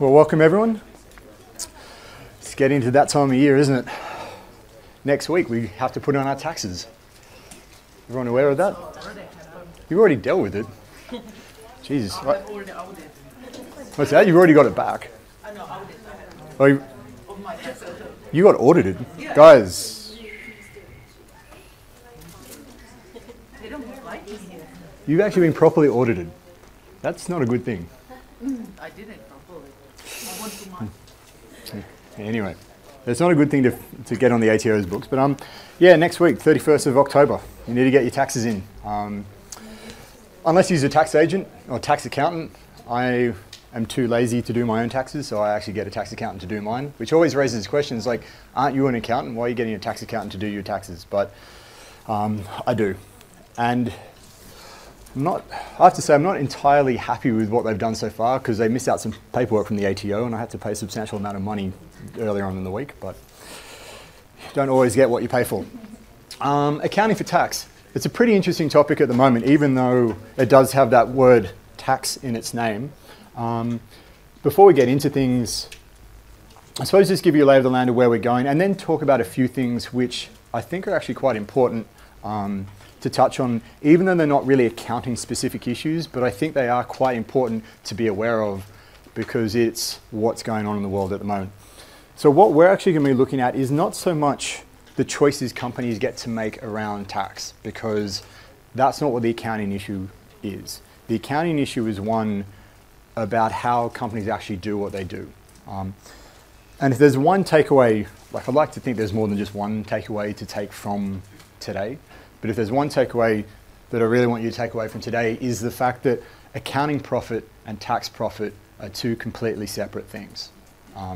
Well, welcome everyone. It's getting to that time of year, isn't it? Next week we have to put on our taxes. Everyone aware of that? You've already dealt with it. Jesus. Right. What's that? You've already got it back. Oh, you got audited. Yeah. Guys. They don't like you here. You've actually been properly audited. That's not a good thing. I did it properly. I want to mind. Anyway, it's not a good thing to get on the ATO's books. But yeah, next week, 31st of October, you need to get your taxes in. Unless you're a tax agent or tax accountant, I'm too lazy to do my own taxes, so I actually get a tax accountant to do mine, which always raises questions like, aren't you an accountant? Why are you getting a tax accountant to do your taxes? But I do. And I have to say, I'm not entirely happy with what they've done so far, because they missed out some paperwork from the ATO and I had to pay a substantial amount of money earlier on in the week, but don't always get what you pay for. Accounting for tax. It's a pretty interesting topic at the moment, even though it does have that word tax in its name. Before we get into things, I suppose just give you a lay of the land of where we're going and then talk about a few things which I think are actually quite important to touch on, even though they're not really accounting specific issues, but I think they are quite important to be aware of because it's what's going on in the world at the moment. So what we're actually going to be looking at is not so much the choices companies get to make around tax, because that's not what the accounting issue is. The accounting issue is one about how companies actually do what they do. And if there's one takeaway, like I'd like to think there's more than just one takeaway to take from today, but if there's one takeaway that I really want you to take away from today is the fact that accounting profit and tax profit are two completely separate things.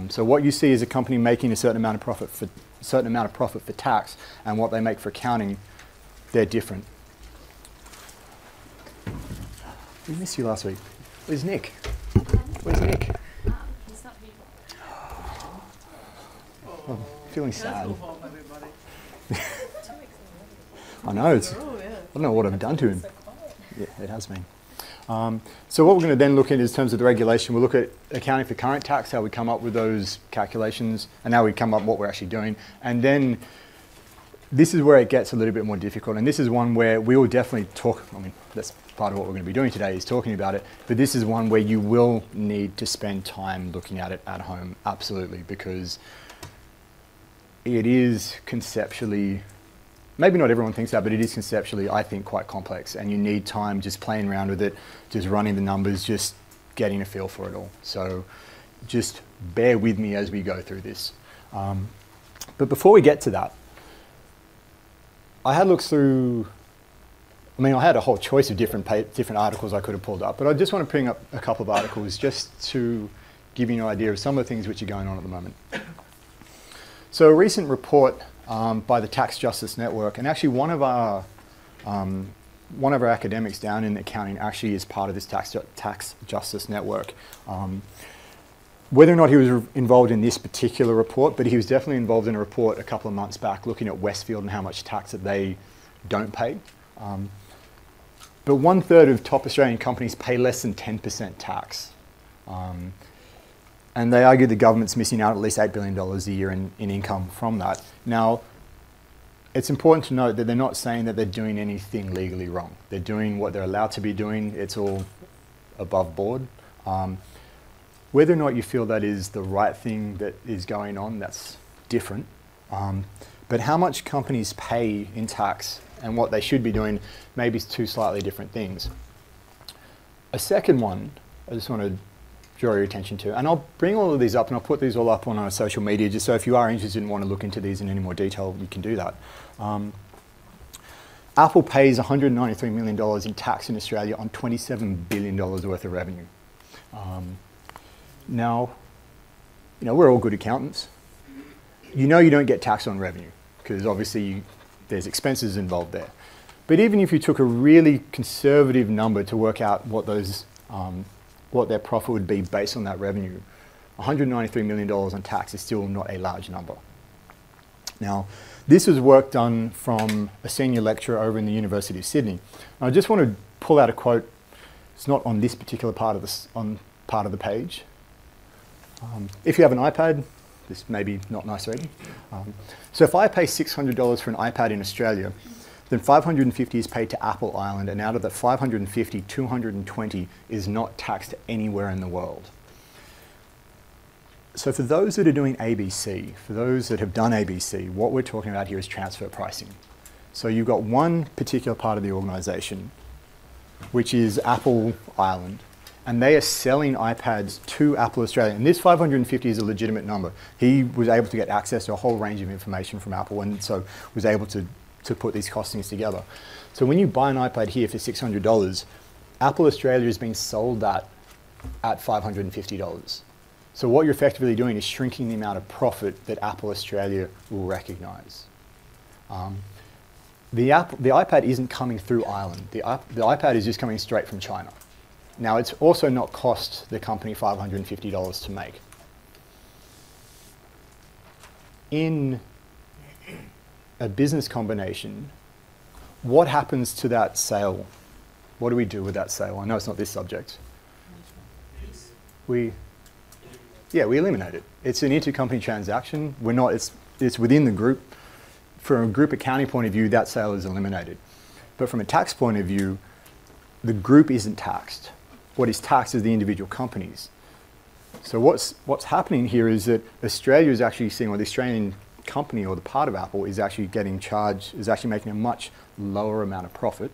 So what you see is a company making a certain amount of profit for tax and what they make for accounting, they're different. We missed you last week. Where's Nick? Where's Nick? He's not here. Oh, I'm feeling sad. I know. I don't know what I've done to him. Yeah, it has been. So what we're going to then look at is in terms of the regulation, we'll look at accounting for current tax, how we come up with those calculations, and how we come up with what we're actually doing. And then this is where it gets a little bit more difficult. And this is one where we will definitely talk, I mean, that's part of what we're going to be doing today is talking about it, but this is one where you will need to spend time looking at it at home, absolutely, because it is conceptually, maybe not everyone thinks that, but it is conceptually, I think, quite complex. And you need time just playing around with it, just running the numbers, just getting a feel for it all. So just bear with me as we go through this. But before we get to that, I had looked through, I mean, I had a whole choice of different articles I could have pulled up, but I just want to bring up a couple of articles just to give you an idea of some of the things which are going on at the moment. So a recent report by the Tax Justice Network, and actually one of our academics down in accounting actually is part of this Tax Justice Network. Whether or not he was involved in this particular report, but he was definitely involved in a report a couple of months back looking at Westfield and how much tax that they don't pay. But 1/3 of top Australian companies pay less than 10% tax. And they argue the government's missing out at least $8 billion a year in income from that. Now, it's important to note that they're not saying that they're doing anything legally wrong. They're doing what they're allowed to be doing. It's all above board. Whether or not you feel that is the right thing that is going on, that's different. But how much companies pay in tax and what they should be doing, maybe it's two slightly different things. A second one, I just want to draw your attention to, and I'll bring all of these up and I'll put these all up on our social media, just so if you are interested and want to look into these in any more detail, you can do that. Apple pays $193 million in tax in Australia on $27 billion worth of revenue. Now, you know, we're all good accountants. You know you don't get taxed on revenue because obviously there's expenses involved there. But even if you took a really conservative number to work out what those, what their profit would be based on that revenue, $193 million on tax is still not a large number. Now, this was work done from a senior lecturer over in the University of Sydney. I just want to pull out a quote. It's not on this particular part of the page. If you have an iPad, this may be not nice already. So if I pay $600 for an iPad in Australia, then $550 is paid to Apple Island, and out of that $550, $220 is not taxed anywhere in the world. So for those that are doing ABC, for those that have done ABC, what we're talking about here is transfer pricing. So you've got one particular part of the organisation, which is Apple Ireland, and they are selling iPads to Apple Australia. And this 550 is a legitimate number. He was able to get access to a whole range of information from Apple, and so was able to put these costings together. So when you buy an iPad here for $600, Apple Australia has been sold that at $550. So what you're effectively doing is shrinking the amount of profit that Apple Australia will recognise. The iPad isn't coming through Ireland. The iPad is just coming straight from China. Now, it's also not cost the company $550 to make. In a business combination, what happens to that sale? What do we do with that sale? I know it's not this subject. We eliminate it. It's an intercompany transaction. It's within the group. From a group accounting point of view, that sale is eliminated. But from a tax point of view, the group isn't taxed. What is taxed is the individual companies. So what's happening here is that Australia is actually seeing, or the Australian company or the part of Apple is actually getting charged, is actually making a much lower amount of profit.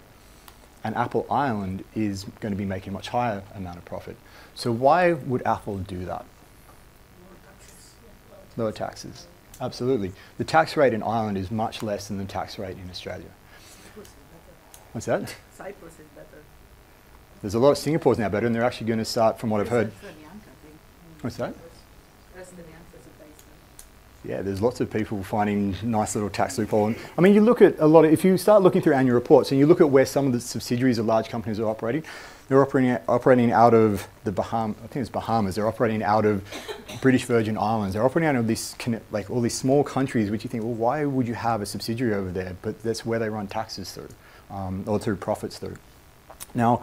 And Apple Ireland is going to be making a much higher amount of profit. So why would Apple do that? Lower taxes, absolutely. The tax rate in Ireland is much less than the tax rate in Australia. What's that? Cyprus is better. There's a lot of Singapore's now better, and they're actually going to start, from what I've heard. What's that? Yeah, there's lots of people finding nice little tax loophole. And, I mean, you look at a lot of, if you start looking through annual reports and you look at where some of the subsidiaries of large companies are operating, they're operating out of the Bahamas, they're operating out of British Virgin Islands, they're operating out of these, like, all these small countries which you think, well, why would you have a subsidiary over there? But that's where they run taxes through, or through profits through. Now,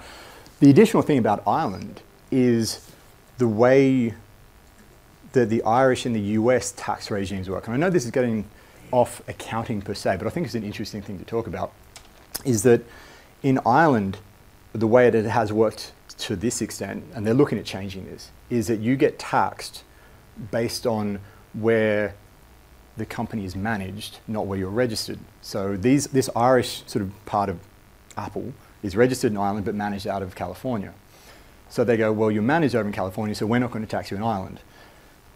the additional thing about Ireland is the way that the Irish and the US tax regimes work. And I know this is getting off accounting per se, but I think it's an interesting thing to talk about, is that in Ireland, the way that it has worked to this extent, and they're looking at changing this, is that you get taxed based on where the company is managed, not where you're registered. So this Irish sort of part of Apple is registered in Ireland but managed out of California. So they go, well, you're managed over in California, so we're not going to tax you in Ireland.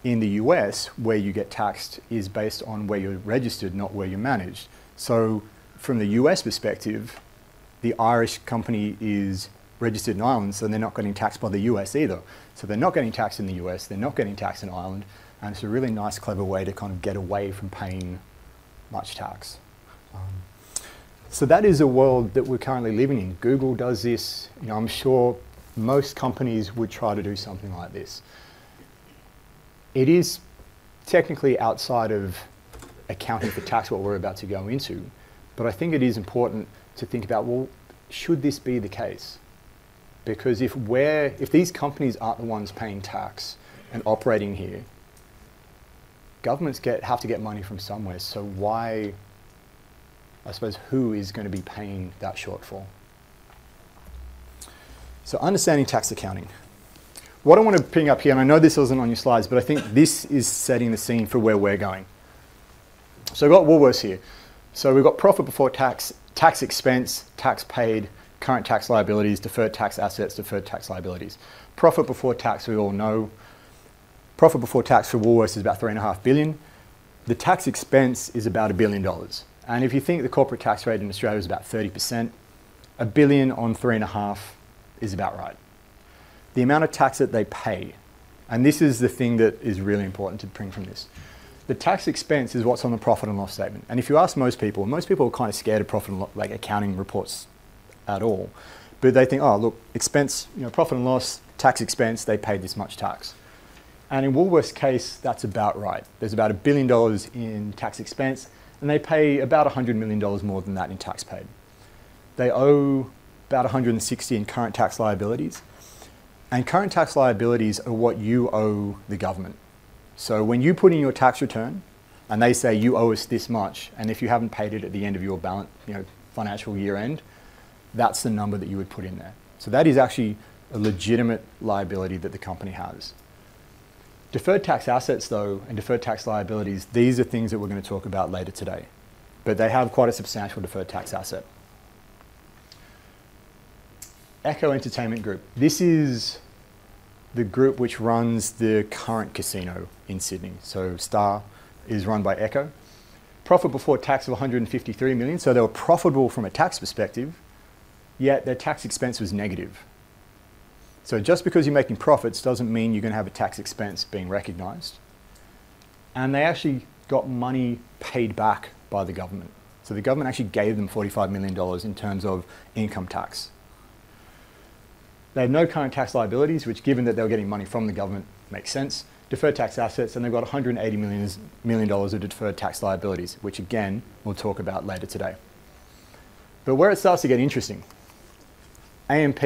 In the US, where you get taxed is based on where you're registered, not where you're managed. So from the US perspective, the Irish company is registered in Ireland, so they're not getting taxed by the US either. So they're not getting taxed in the US, they're not getting taxed in Ireland, and it's a really nice, clever way to kind of get away from paying much tax. So that is a world that we're currently living in. Google does this. You know, I'm sure most companies would try to do something like this. It is technically outside of accounting for tax, what we're about to go into, but I think it is important to think about, well, should this be the case? Because if these companies aren't the ones paying tax and operating here, governments have to get money from somewhere, so why, I suppose, who is going to be paying that shortfall? So understanding tax accounting. What I want to ping up here, and I know this wasn't on your slides, but I think this is setting the scene for where we're going. So we've got Woolworths here. So we've got profit before tax, tax expense, tax paid, current tax liabilities, deferred tax assets, deferred tax liabilities. Profit before tax, we all know. Profit before tax for Woolworths is about $3.5 billion. The tax expense is about $1 billion. And if you think the corporate tax rate in Australia is about 30%, $1 billion on 3.5 is about right. The amount of tax that they pay, and this is the thing that is really important to bring from this. The tax expense is what's on the profit and loss statement. And if you ask most people are kind of scared of profit and loss, like accounting reports at all, but they think, oh, look, expense, you know, profit and loss, tax expense, they paid this much tax. And in Woolworths' case, that's about right. There's about $1 billion in tax expense, and they pay about $100 million more than that in tax paid. They owe about 160 in current tax liabilities. And current tax liabilities are what you owe the government. So when you put in your tax return and they say you owe us this much, and if you haven't paid it at the end of your balance, financial year end, that's the number that you would put in there. So that is actually a legitimate liability that the company has. Deferred tax assets, though, and deferred tax liabilities, these are things that we're going to talk about later today. But they have quite a substantial deferred tax asset. Echo Entertainment Group. This is the group which runs the current casino in Sydney. So Star is run by Echo. Profit before tax of 153 million, so they were profitable from a tax perspective, yet their tax expense was negative. So just because you're making profits doesn't mean you're going to have a tax expense being recognised. And they actually got money paid back by the government. So the government actually gave them $45 million in terms of income tax. They have no current tax liabilities, which given that they were getting money from the government makes sense. Deferred tax assets, and they've got $180 million of deferred tax liabilities, which again, we'll talk about later today. But where it starts to get interesting, AMP,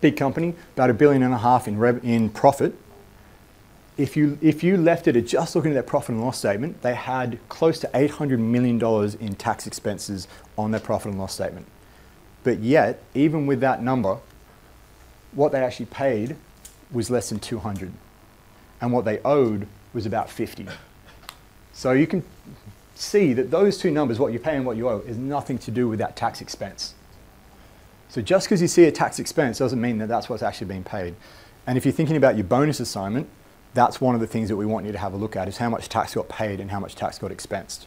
big company, about $1.5 billion in profit. If you left it at just looking at their profit and loss statement, they had close to $800 million in tax expenses on their profit and loss statement. But yet, even with that number, what they actually paid was less than 200. And what they owed was about 50. So you can see that those two numbers, what you pay and what you owe, is nothing to do with that tax expense. So just because you see a tax expense doesn't mean that that's what's actually being paid. And if you're thinking about your bonus assignment, that's one of the things that we want you to have a look at, is how much tax got paid and how much tax got expensed.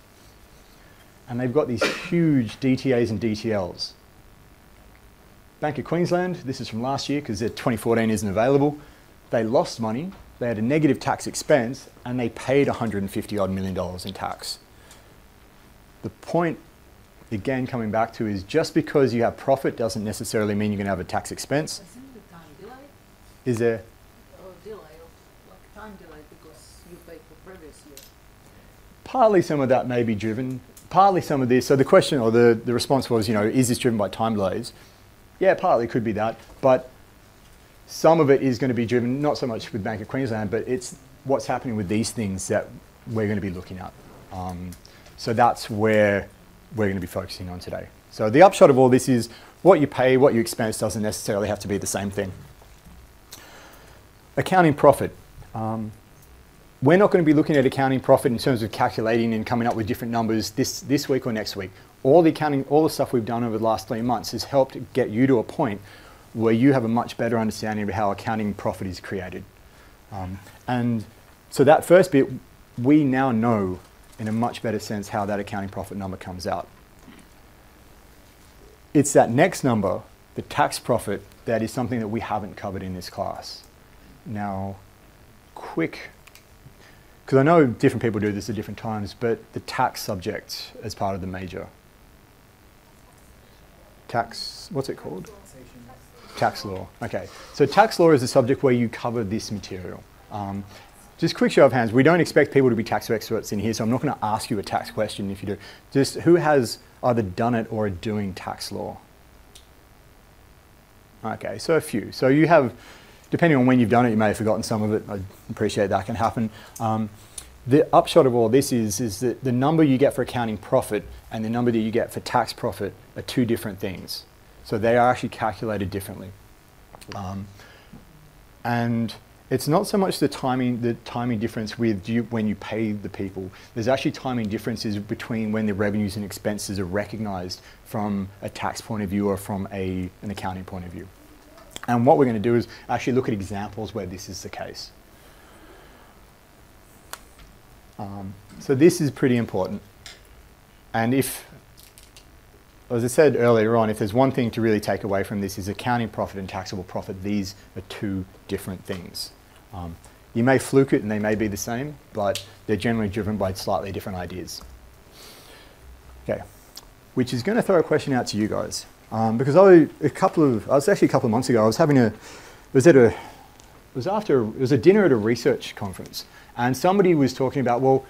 And they've got these huge DTAs and DTLs. Bank of Queensland, this is from last year because their 2014 isn't available. They lost money, they had a negative tax expense, and they paid $150-odd million in tax. The point, again, coming back to is just because you have profit doesn't necessarily mean you're going to have a tax expense. Isn't the time delay? Is there? Or delay, like time delay because you paid for previous year. Partly some of that may be driven, partly some of this. So the question or the response was, is this driven by time delays? Yeah, partly could be that, but some of it is going to be driven, not so much with Bank of Queensland, but it's what's happening with these things that we're going to be looking at. So that's where we're going to be focusing on today. So the upshot of all this is what you pay, what you expense doesn't necessarily have to be the same thing. Accounting profit. We're not going to be looking at accounting profit in terms of calculating and coming up with different numbers this week or next week. All the stuff we've done over the last 3 months has helped get you to a point where you have a much better understanding of how accounting profit is created. And so that first bit, we now know in a much better sense how that accounting profit number comes out. It's that next number, the tax profit, that is something that we haven't covered in this class. Now, quick, because I know different people do this at different times, but the tax subject as part of the major. Tax, what's it called? Tax law. Okay, so tax law is a subject where you cover this material. Just quick show of hands, we don't expect people to be tax experts in here, so I'm not going to ask you a tax question if you do. Just who has either done it or are doing tax law? Okay, so a few. So you have, depending on when you've done it, you may have forgotten some of it. I appreciate that can happen. The upshot of all this is that the number you get for accounting profit and the number that you get for tax profit are two different things. So they are actually calculated differently. And it's not so much the timing difference with when you pay the people. There's actually timing differences between when the revenues and expenses are recognised from a tax point of view or from an accounting point of view. And what we're going to do is actually look at examples where this is the case. So this is pretty important. And as I said earlier on, if there's one thing to really take away from this is accounting profit and taxable profit. These are two different things. You may fluke it and they may be the same, but they're generally driven by slightly different ideas. Okay, which is going to throw a question out to you guys. Because a couple of months ago, I was having it was a dinner at a research conference, and somebody was talking about, well,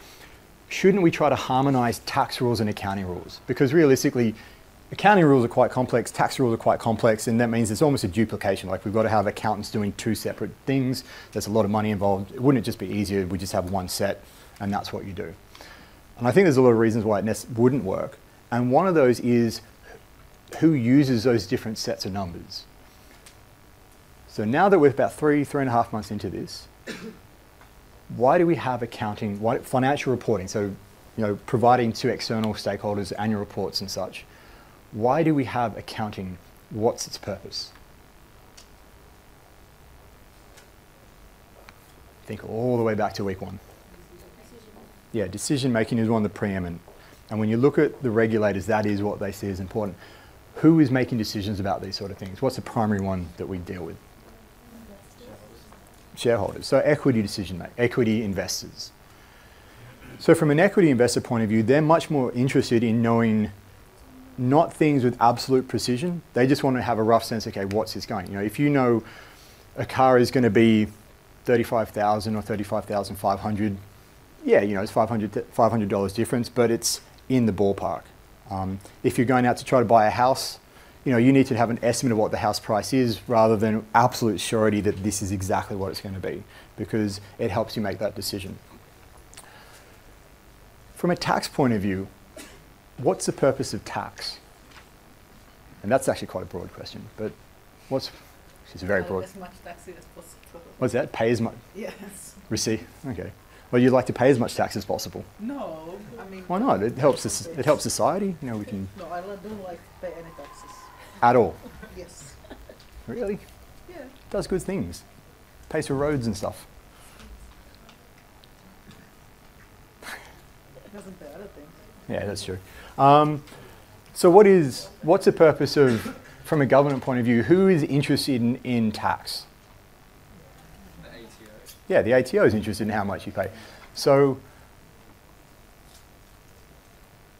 shouldn't we try to harmonise tax rules and accounting rules? Because realistically, accounting rules are quite complex, tax rules are quite complex, and that means there's almost a duplication. Like, we've got to have accountants doing two separate things. There's a lot of money involved. Wouldn't it just be easier if we just have one set and that's what you do? And I think there's a lot of reasons why it wouldn't work. And one of those is who uses those different sets of numbers. So now that we're about three and a half months into this, why do we have accounting, why financial reporting? So, you know, providing to external stakeholders annual reports and such. Why do we have accounting? What's its purpose? Think all the way back to week one. Yeah, decision making is one of the preeminent. And when you look at the regulators, that is what they see as important. Who is making decisions about these sort of things? What's the primary one that we deal with? Shareholders. So equity decision makers, equity investors. So from an equity investor point of view, they're much more interested in knowing not things with absolute precision. They just want to have a rough sense, okay, what's this going? You know, if you know a car is going to be 35,000 or 35,500, yeah, you know, it's $500 difference, but it's in the ballpark. If you're going out to try to buy a house, you know, you need to have an estimate of what the house price is rather than absolute surety that this is exactly what it's going to be, because it helps you make that decision. From a tax point of view, what's the purpose of tax? And that's actually quite a broad question, but what's, it's very broad. As much tax as possible. What's that? Pay as much? Yes. Receive, okay. Well, you'd like to pay as much tax as possible. No, I mean... Why not? It helps society. You know, we can... No, I don't like to pay any taxes. At all? Yes. Really? Yeah. Does good things. Pays for roads and stuff. It doesn't pay other things. Yeah, that's true. So what's the purpose of, from a government point of view, who is interested in tax? Yeah, the ATO is interested in how much you pay. So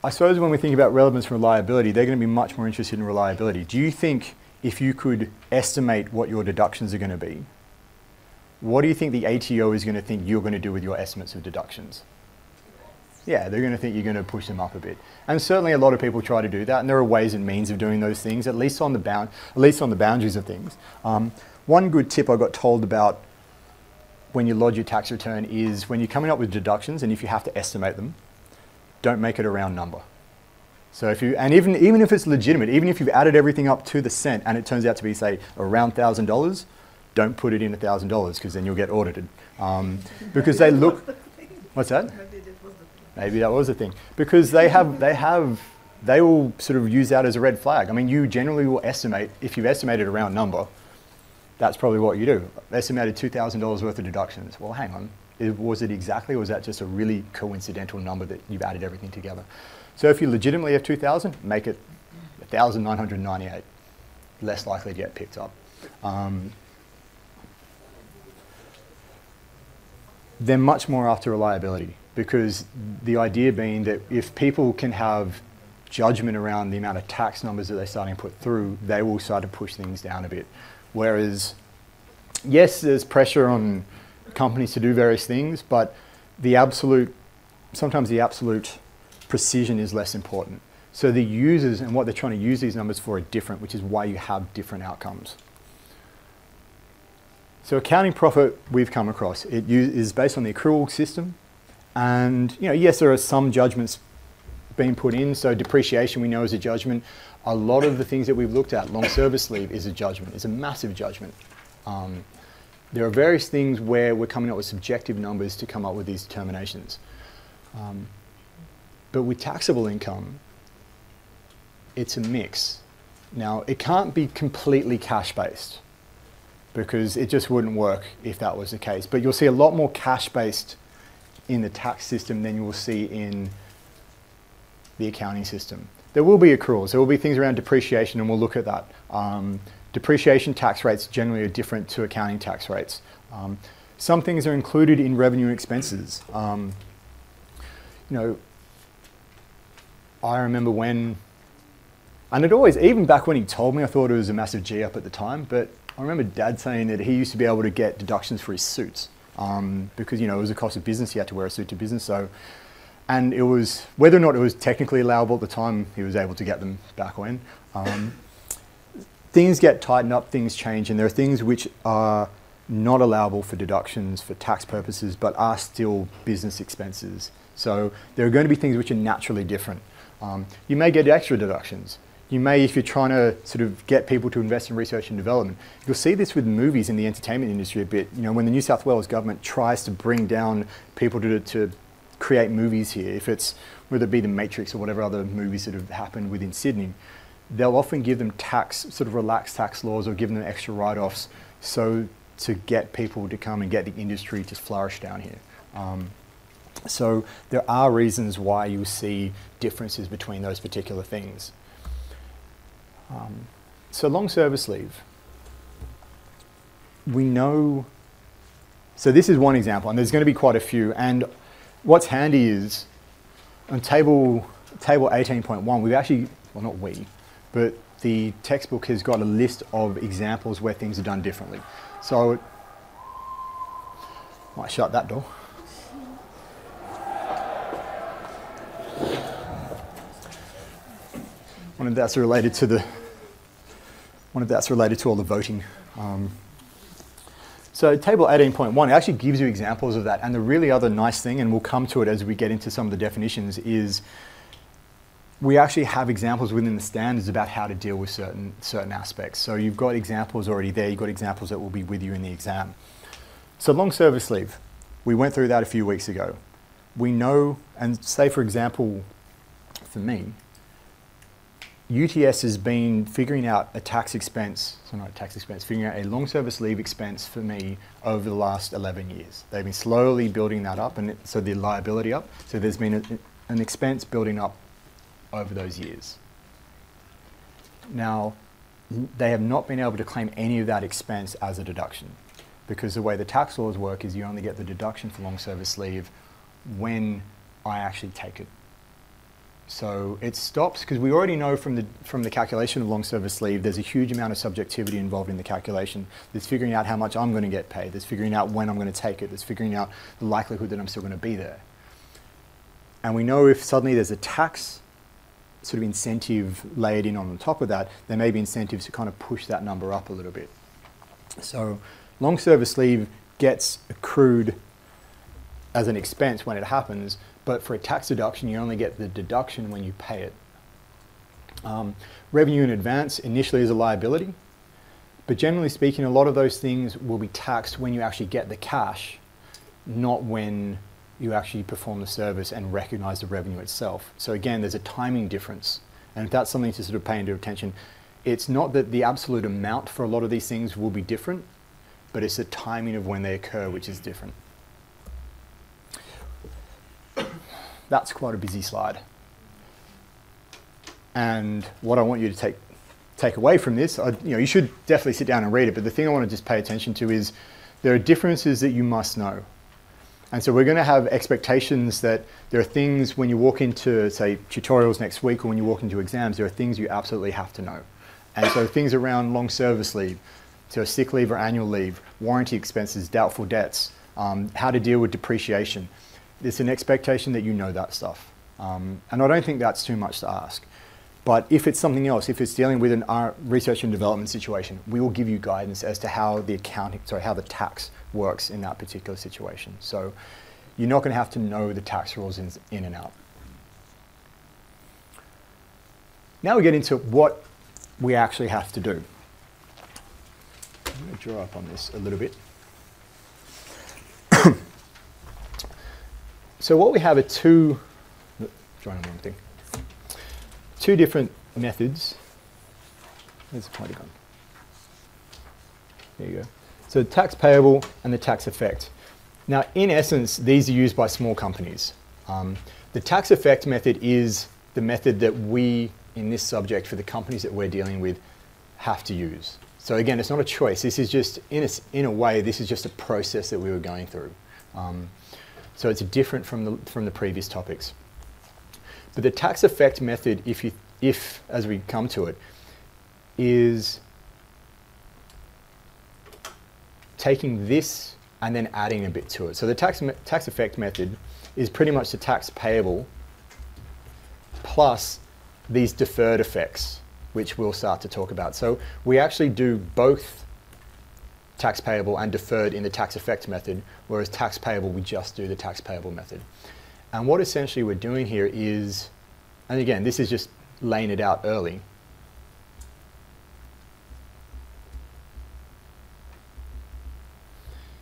I suppose when we think about relevance and reliability, they're going to be much more interested in reliability. Do you think if you could estimate what your deductions are going to be, what do you think the ATO is going to think you're going to do with your estimates of deductions? Yeah, they're going to think you're going to push them up a bit. And certainly a lot of people try to do that, and there are ways and means of doing those things, at least on the boundaries of things. One good tip I got told about when you lodge your tax return is when you're coming up with deductions, and if you have to estimate them, don't make it a round number. So if you, and even if it's legitimate, even if you've added everything up to the cent and it turns out to be, say, around $1,000, don't put it in $1,000 because then you'll get audited. Because they look, what's that? Maybe that was the thing. Because they will sort of use that as a red flag. I mean, you generally will estimate, if you've estimated a round number, that's probably what you do. Estimated $2,000 worth of deductions. Well, hang on, was it exactly, or was that just a really coincidental number that you've added everything together? So if you legitimately have 2,000, make it 1,998, less likely to get picked up. They're much more after reliability, because the idea being that if people can have judgment around the amount of tax numbers that they're starting to put through, they will start to push things down a bit. Whereas, yes, there's pressure on companies to do various things, but the absolute, sometimes the absolute precision is less important. So the users and what they're trying to use these numbers for are different, which is why you have different outcomes. So accounting profit we've come across, it is based on the accrual system. And, you know, yes, there are some judgments being put in. So depreciation we know is a judgment. A lot of the things that we've looked at, long service leave is a judgment, it's a massive judgment. There are various things where we're coming up with subjective numbers to come up with these determinations. But with taxable income, it's a mix. Now, it can't be completely cash-based because it just wouldn't work if that was the case. But you'll see a lot more cash-based in the tax system than you will see in the accounting system. There will be accruals, there will be things around depreciation, and we'll look at that. Depreciation tax rates generally are different to accounting tax rates. Some things are included in revenue and expenses. You know, I remember when, and it always, even back when he told me, I thought it was a massive G up at the time, but I remember Dad saying that he used to be able to get deductions for his suits because, you know, it was a cost of business, he had to wear a suit to business, so And it was, whether or not it was technically allowable at the time, he was able to get them back when. Things get tightened up, things change, and there are things which are not allowable for deductions for tax purposes, but are still business expenses. So there are going to be things which are naturally different. You may get extra deductions. You may, if you're trying to sort of get people to invest in research and development, you'll see this with movies in the entertainment industry a bit. You know, when the New South Wales government tries to bring down people to create movies here, if it's, whether it be The Matrix or whatever other movies that have happened within Sydney, they'll often give them tax, sort of relaxed tax laws, or give them extra write-offs so to get people to come and get the industry to flourish down here. So there are reasons why you'll see differences between those particular things. So long service leave, we know, so this is one example, and there's going to be quite a few, and what's handy is on table 18.1, we've actually, well not we, but the textbook has got a list of examples where things are done differently. So it might shut that door. One of that's related to all the voting. So table 18.1 actually gives you examples of that, and the really other nice thing, and we'll come to it as we get into some of the definitions, is we actually have examples within the standards about how to deal with certain aspects. So you've got examples already there, you've got examples that will be with you in the exam. So long service leave, we went through that a few weeks ago. We know, and say for example, for me, UTS has been figuring out a tax expense, so not a tax expense, figuring out a long service leave expense for me over the last 11 years. They've been slowly building that up, and so the liability up. So there's been an expense building up over those years. Now, they have not been able to claim any of that expense as a deduction, because the way the tax laws work is you only get the deduction for long service leave when I actually take it. So it stops, because we already know from the calculation of long service leave, there's a huge amount of subjectivity involved in the calculation. There's figuring out how much I'm going to get paid. There's figuring out when I'm going to take it. There's figuring out the likelihood that I'm still going to be there. And we know if suddenly there's a tax sort of incentive layered in on top of that, there may be incentives to kind of push that number up a little bit. So long service leave gets accrued as an expense when it happens, but for a tax deduction, you only get the deduction when you pay it. Revenue in advance initially is a liability, but generally speaking, a lot of those things will be taxed when you actually get the cash, not when you actually perform the service and recognize the revenue itself. So again, there's a timing difference, and if that's something to sort of pay into attention, it's not that the absolute amount for a lot of these things will be different, but it's the timing of when they occur which is different. That's quite a busy slide. And what I want you to take away from this, you should definitely sit down and read it, but the thing I want to just pay attention to is there are differences that you must know. And so we're going to have expectations that there are things when you walk into, say, tutorials next week, or when you walk into exams, there are things you absolutely have to know. And so things around long service leave, so sick leave or annual leave, warranty expenses, doubtful debts, how to deal with depreciation. There's an expectation that you know that stuff. And I don't think that's too much to ask. But if it's something else, if it's dealing with a research and development situation, we will give you guidance as to how the accounting, sorry, how the tax works in that particular situation. So you're not going to have to know the tax rules in and out. Now we get into what we actually have to do. I'm going to draw up on this a little bit. So what we have are two different methods. Where's the party gone? There you go. So tax payable and the tax effect. Now, in essence, these are used by small companies. The tax effect method is the method that we, in this subject, for the companies that we're dealing with, have to use. So again, it's not a choice. This is just, in a way, this is just a process that we were going through. So it's different from the previous topics. But the tax effect method, if as we come to it, is taking this and then adding a bit to it. So the tax effect method is pretty much the tax payable plus these deferred effects, which we'll start to talk about. So we actually do both tax payable and deferred in the tax effect method, whereas tax payable, we just do the tax payable method. And what essentially we're doing here is, and again, this is just laying it out early,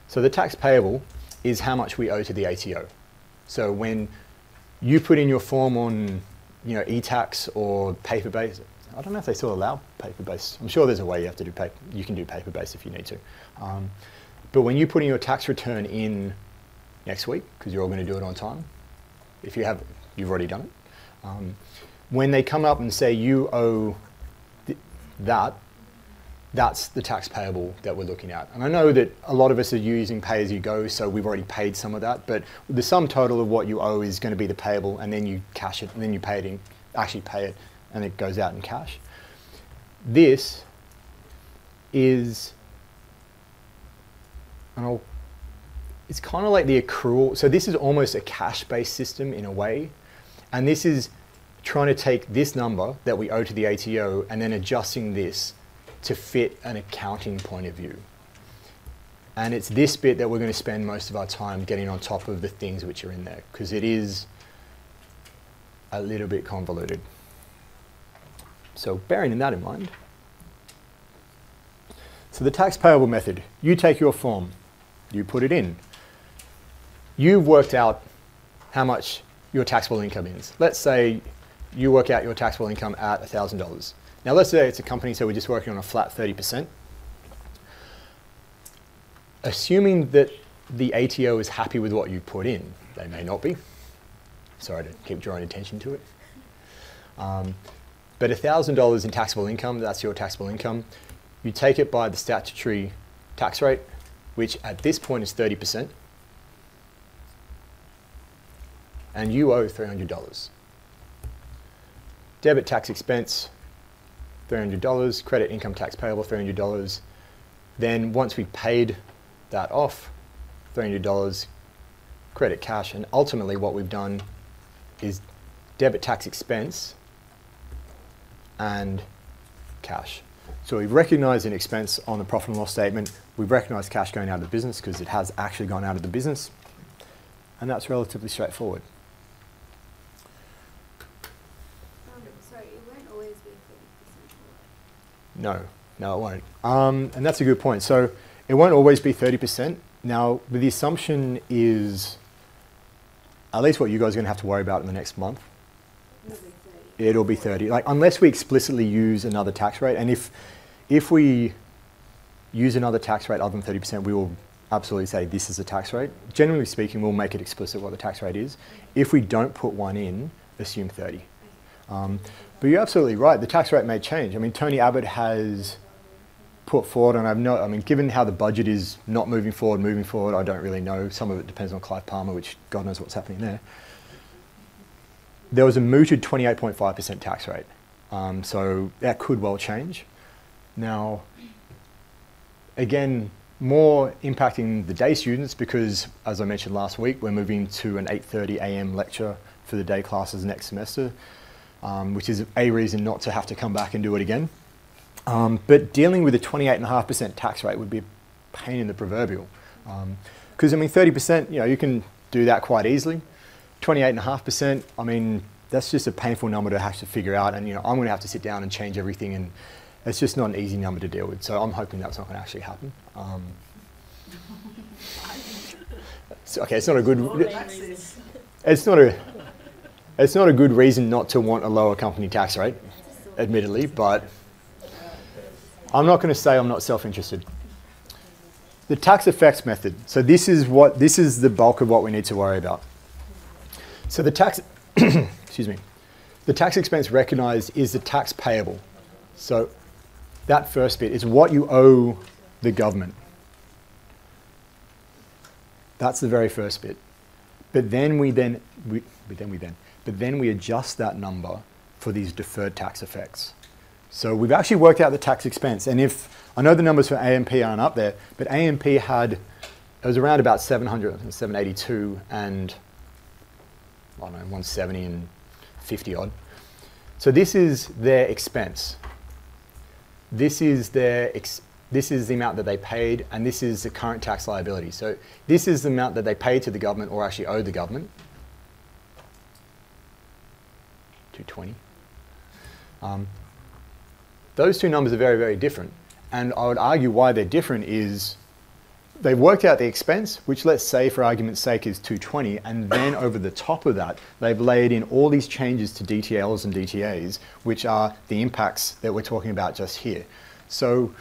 so the tax payable is how much we owe to the ATO. So when you put in your form on, you know, e-tax or paper-based, I don't know if they still allow paper-based. I'm sure there's a way you have to do paper. You can do paper-based if you need to. But when you put in your tax return in next week, because you're all going to do it on time, if you have, you've already done it. When they come up and say you owe that's the tax payable that we're looking at. And I know that a lot of us are using pay-as-you-go, so we've already paid some of that, but the sum total of what you owe is going to be the payable, and then you cash it, and then you pay it in, actually pay it, and it goes out in cash. This is, and it's kind of like the accrual. So this is almost a cash-based system in a way, and this is trying to take this number that we owe to the ATO and then adjusting this to fit an accounting point of view. And it's this bit that we're going to spend most of our time getting on top of the things which are in there, because it is a little bit convoluted. So bearing that in mind, so the tax payable method, you take your form, you put it in. You've worked out how much your taxable income is. Let's say you work out your taxable income at $1,000. Now let's say it's a company, so we're just working on a flat 30%. Assuming that the ATO is happy with what you put in, they may not be. Sorry to keep drawing attention to it. But $1,000 in taxable income, that's your taxable income. You take it by the statutory tax rate, which at this point is 30%, and you owe $300. Debit tax expense, $300, credit income tax payable, $300. Then once we've paid that off, $300, credit cash, and ultimately what we've done is debit tax expense and cash. So we've recognized an expense on the profit and loss statement, we've recognized cash going out of the business because it has actually gone out of the business, and that's relatively straightforward. No, no it won't. And that's a good point. So it won't always be 30%. Now, with the assumption is, at least what you guys are going to have to worry about in the next month, it'll be 30. Like, unless we explicitly use another tax rate, and if we use another tax rate other than 30%, we will absolutely say this is a tax rate. Generally speaking, we'll make it explicit what the tax rate is. If we don't put one in, assume 30. But you're absolutely right, the tax rate may change. I mean, Tony Abbott has put forward, and I mean, given how the budget is not moving forward, I don't really know. Some of it depends on Clive Palmer, which God knows what's happening there. There was a mooted 28.5% tax rate. So that could well change. Now, again, more impacting the day students because, as I mentioned last week, we're moving to an 8:30 a.m. lecture for the day classes next semester. Which is a reason not to have to come back and do it again. But dealing with a 28.5% tax rate would be a pain in the proverbial. Because, I mean, 30%, you know, you can do that quite easily. 28.5%, I mean, that's just a painful number to have to figure out. And, you know, I'm going to have to sit down and change everything. And it's just not an easy number to deal with. So I'm hoping that's not going to actually happen. So, okay, it's not a good... It's not a good reason not to want a lower company tax rate, admittedly, but I'm not going to say I'm not self-interested. The tax effects method. So this is the bulk of what we need to worry about. So the tax, excuse me, the tax expense recognized is the tax payable. So that first bit is what you owe the government. That's the very first bit. But then we adjust that number for these deferred tax effects. So we've actually worked out the tax expense. And if I know the numbers for AMP aren't up there, but AMP had It was around about 700, 782 and, I don't know, 170 and 50 odd. So this is their expense. This is their this is the amount that they paid, and this is the current tax liability. So this is the amount that they paid to the government, or actually owe the government. 220. Those two numbers are very, very different. And I would argue why they're different is they've worked out the expense, which let's say for argument's sake is 220, and then over the top of that, they've laid in all these changes to DTLs and DTAs, which are the impacts that we're talking about just here. So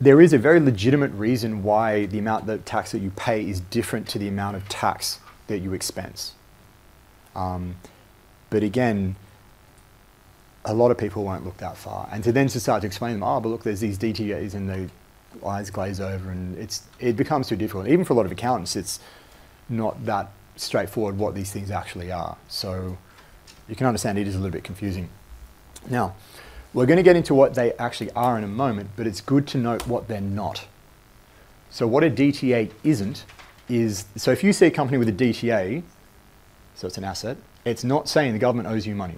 there is a very legitimate reason why the amount of tax that you pay is different to the amount of tax that you expense. But again, a lot of people won't look that far. And to then to start to explain them, oh, but look, there's these DTAs and the eyes glaze over, and it becomes too difficult. Even for a lot of accountants, it's not that straightforward what these things actually are. So you can understand it is a little bit confusing. Now, we're going to get into what they actually are in a moment, but it's good to note what they're not. So what a DTA isn't is, so if you see a company with a DTA, so it's an asset, it's not saying the government owes you money.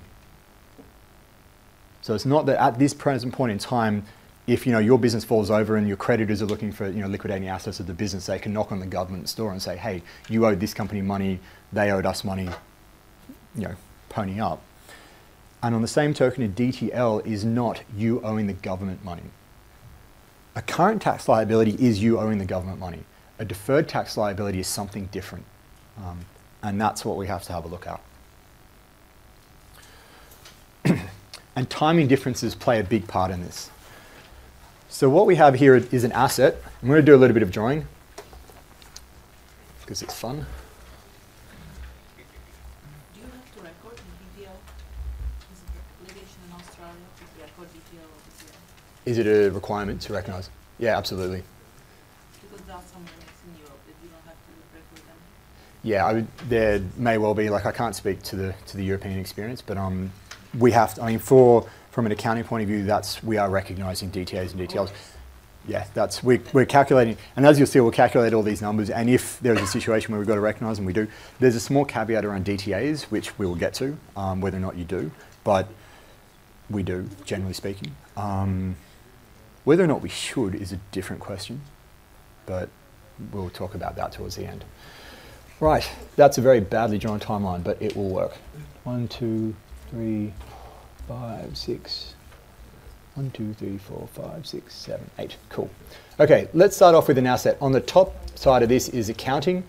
So it's not that at this present point in time, if you know your business falls over and your creditors are looking for liquidating assets of the business, they can knock on the government's door and say, hey, you owed this company money, they owed us money, pony up. And on the same token, a DTL is not you owing the government money. A current tax liability is you owing the government money. A deferred tax liability is something different. And that's what we have to have a look at. And timing differences play a big part in this. So what we have here is an asset. I'm going to do a little bit of drawing because it's fun. Do you have to record the DTL? Is it obligation in Australia to record DTL or DTL? Is it a requirement to recognise? Yeah, absolutely. Because there are some banks in Europe that you don't have to record them. Yeah, there may well be. Like, I can't speak to the European experience, but we have to, I mean, from an accounting point of view, we are recognising DTAs and DTLs. Yeah, we're calculating, and as you'll see, we'll calculate all these numbers, and if there's a situation where we've got to recognise them, we do. There's a small caveat around DTAs, which we will get to, whether or not you do, but we do, generally speaking. Whether or not we should is a different question, but we'll talk about that towards the end. Right, that's a very badly drawn timeline, but it will work. 1, 2, 3, 5, 6, 1, 2, 3, 4, 5, 6, 7, 8. Cool. Okay, let's start off with an asset. On the top side of this is accounting,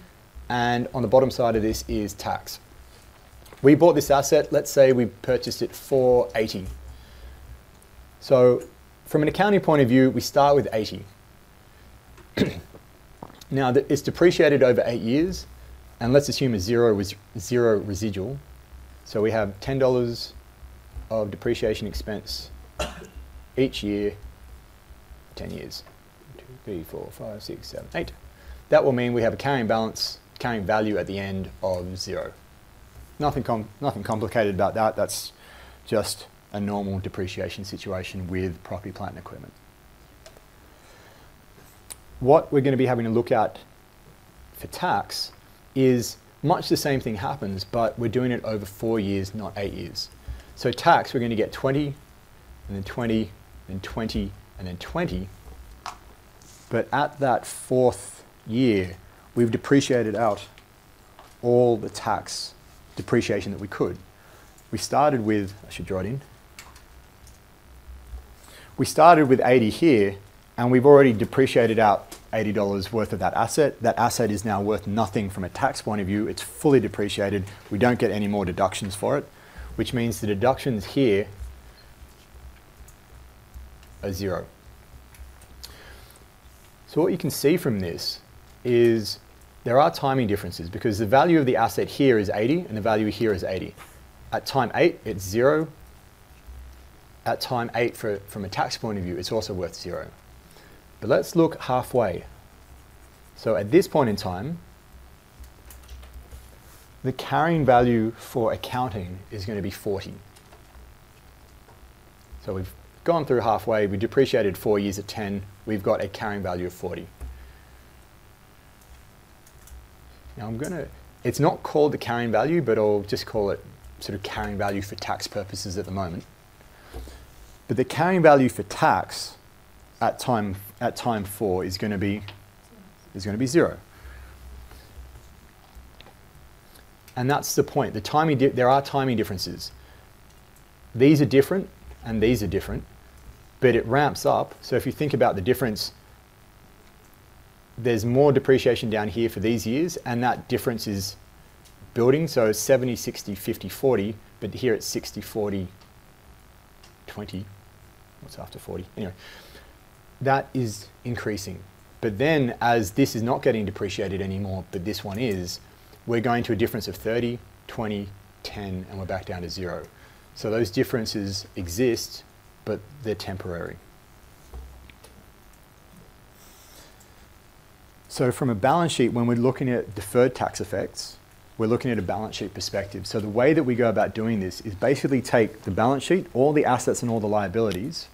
and on the bottom side of this is tax. We bought this asset, let's say we purchased it for 80. So from an accounting point of view, we start with 80. Now it's depreciated over 8 years, and let's assume a zero residual. So we have $10 of depreciation expense each year, 10 years. 1, 2, 3, 4, 5, 6, 7, 8. That will mean we have a carrying balance, carrying value at the end of 0. Nothing complicated about that. That's just a normal depreciation situation with property, plant and equipment. What we're going to be having a look at for tax is much the same thing happens, but we're doing it over 4 years, not 8 years. So tax, we're going to get 20, and then 20, and 20, and then 20. But at that fourth year, we've depreciated out all the tax depreciation that we could. We started with, I should draw it in. We started with 80 here, and we've already depreciated out $80 worth of that asset. That asset is now worth nothing from a tax point of view. It's fully depreciated. We don't get any more deductions for it, which means the deductions here are 0. So what you can see from this is there are timing differences because the value of the asset here is 80 and the value here is 80. At time 8, it's 0. At time 8, from a tax point of view, it's also worth 0. But let's look halfway. So at this point in time, the carrying value for accounting is going to be 40. So we've gone through halfway, we depreciated 4 years at 10, we've got a carrying value of 40. Now I'm gonna, it's not called the carrying value, but I'll just call it sort of carrying value for tax purposes at the moment. But the carrying value for tax at time 4 is going to be zero. And that's the point. The timing, there are timing differences. These are different and these are different, but it ramps up. So if you think about the difference, there's more depreciation down here for these years, and that difference is building. So 70, 60, 50, 40, but here it's 60, 40, 20. What's after 40? Anyway, that is increasing. But then as this is not getting depreciated anymore, but this one is, we're going to a difference of 30, 20, 10, and we're back down to 0. So those differences exist, but they're temporary. So from a balance sheet, when we're looking at deferred tax effects, we're looking at a balance sheet perspective. So the way that we go about doing this is basically take the balance sheet, all the assets and all the liabilities,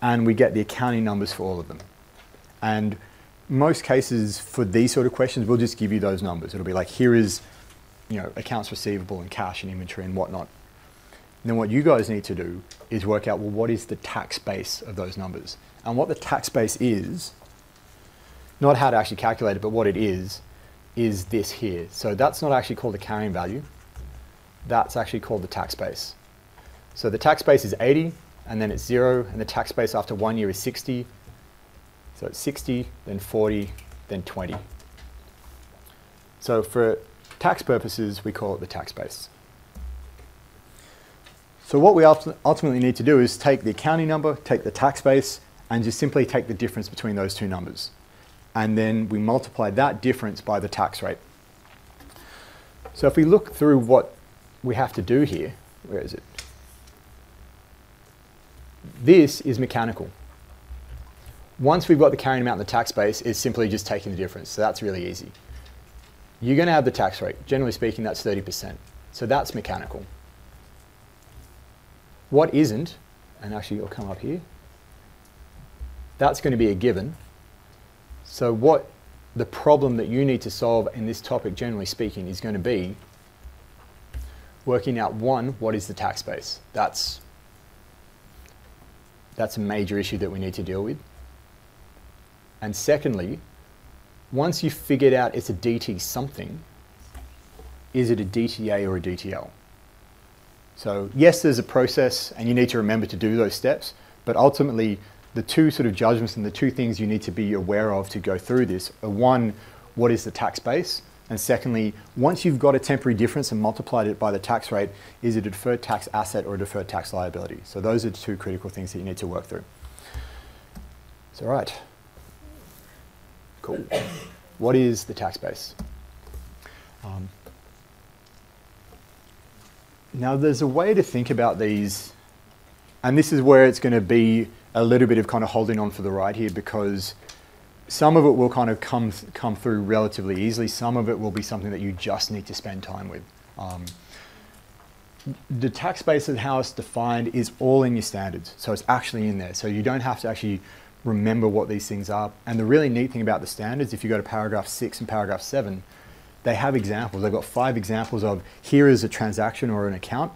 and we get the accounting numbers for all of them. And most cases for these sort of questions, we'll just give you those numbers. It'll be like, here is, you know, accounts receivable and cash and inventory and whatnot. And then what you guys need to do is work out, well, what is the tax base of those numbers? And what the tax base is, not how to actually calculate it, but what it is this here. So that's not actually called the carrying value. That's actually called the tax base. So the tax base is 80, and then it's 0, and the tax base after 1 year is 60. So it's 60, then 40, then 20. So for tax purposes, we call it the tax base. So what we ultimately need to do is take the accounting number, take the tax base, and just simply take the difference between those two numbers. And then we multiply that difference by the tax rate. So if we look through what we have to do here, where is it? This is mechanical. Once we've got the carrying amount in the tax base, it's simply just taking the difference. So that's really easy. You're going to have the tax rate. Generally speaking, that's 30%. So that's mechanical. What isn't, and actually it'll come up here, that's going to be a given. So what the problem that you need to solve in this topic, generally speaking, is going to be working out, one, what is the tax base? That's a major issue that we need to deal with. And secondly, once you've figured out it's a DT something, is it a DTA or a DTL? So yes, there's a process, and you need to remember to do those steps, but ultimately, the two sort of judgments and the two things you need to be aware of to go through this are, one, what is the tax base? And secondly, once you've got a temporary difference and multiplied it by the tax rate, is it a deferred tax asset or a deferred tax liability? So those are the two critical things that you need to work through. So right, cool. What is the tax base? Now there's a way to think about these, and this is where it's going to be a little bit of kind of holding on for the ride here, because some of it will kind of come through relatively easily. Some of it will be something that you just need to spend time with. The tax base of how it's defined is all in your standards. So it's actually in there. So you don't have to actually remember what these things are. And the really neat thing about the standards, if you go to paragraph 6 and paragraph 7, they have examples. They've got 5 examples of, here is a transaction or an account.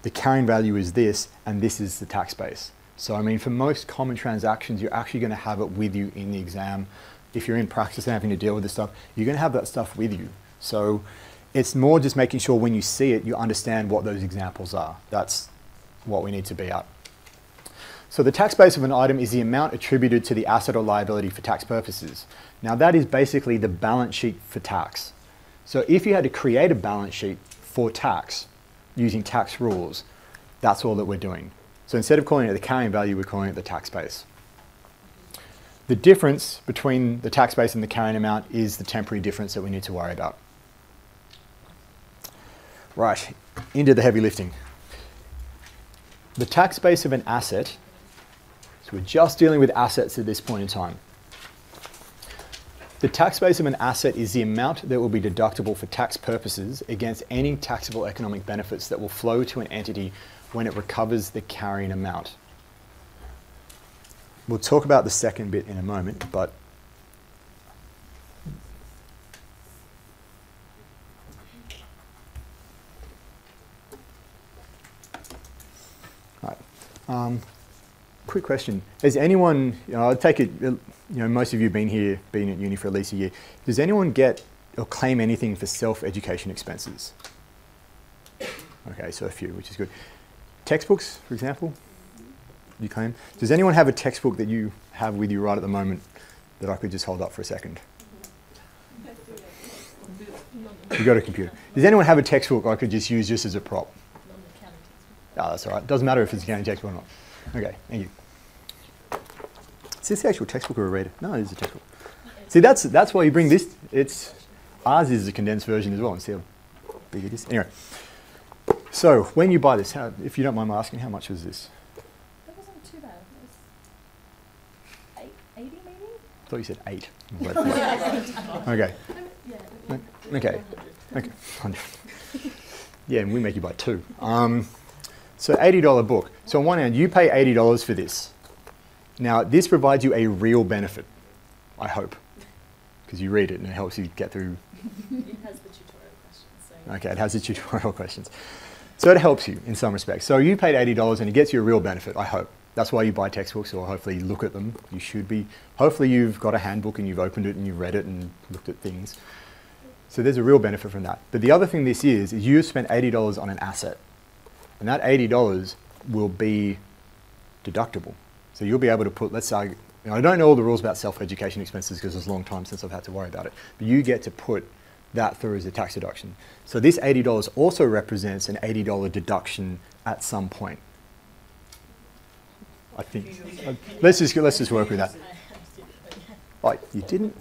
The carrying value is this, and this is the tax base. So, I mean, for most common transactions, you're actually going to have it with you in the exam. If you're in practice and having to deal with this stuff, you're going to have that stuff with you. So, it's more just making sure when you see it, you understand what those examples are. That's what we need to be at. So, the tax base of an item is the amount attributed to the asset or liability for tax purposes. Now, that is basically the balance sheet for tax. So, if you had to create a balance sheet for tax using tax rules, that's all that we're doing. So instead of calling it the carrying value, we're calling it the tax base. The difference between the tax base and the carrying amount is the temporary difference that we need to worry about. Right, into the heavy lifting. The tax base of an asset, so we're just dealing with assets at this point in time. The tax base of an asset is the amount that will be deductible for tax purposes against any taxable economic benefits that will flow to an entity when it recovers the carrying amount. We'll talk about the second bit in a moment, but Quick question. Has anyone, I take it, most of you have been at uni for at least a year. Does anyone get or claim anything for self-education expenses? Okay, so a few, which is good. Textbooks, for example, you claim. Does anyone have a textbook that you have with you right at the moment that I could just hold up for a second? You got a computer. Does anyone have a textbook I could just use just as a prop? Oh, that's all right. Doesn't matter if it's accounting textbook or not. Okay, thank you. Is this the actual textbook or a reader? No, it is a textbook. See, that's why you bring this. It's ours is a condensed version as well. And see how big it is. Anyway, so when you buy this, how, if you don't mind my asking, how much was this? That wasn't too bad. It was 80 maybe. I thought you said 8. Okay. Okay. Okay. Yeah, and we make you buy 2. So $80 book. So on one hand, you pay $80 for this. Now, this provides you a real benefit, I hope, because you read it and it helps you get through. It has the tutorial questions. So okay, it has the tutorial questions. So it helps you in some respects. So you paid $80 and it gets you a real benefit, I hope. That's why you buy textbooks or hopefully look at them. You should be. Hopefully you've got a handbook and you've opened it and you've read it and looked at things. So there's a real benefit from that. But the other thing this is you spent $80 on an asset. And that $80 will be deductible. So you'll be able to put, let's say, I don't know all the rules about self-education expenses because it's a long time since I've had to worry about it. But you get to put that through as a tax deduction. So this $80 also represents an $80 deduction at some point. I think. Let's just work with that. Oh, you didn't?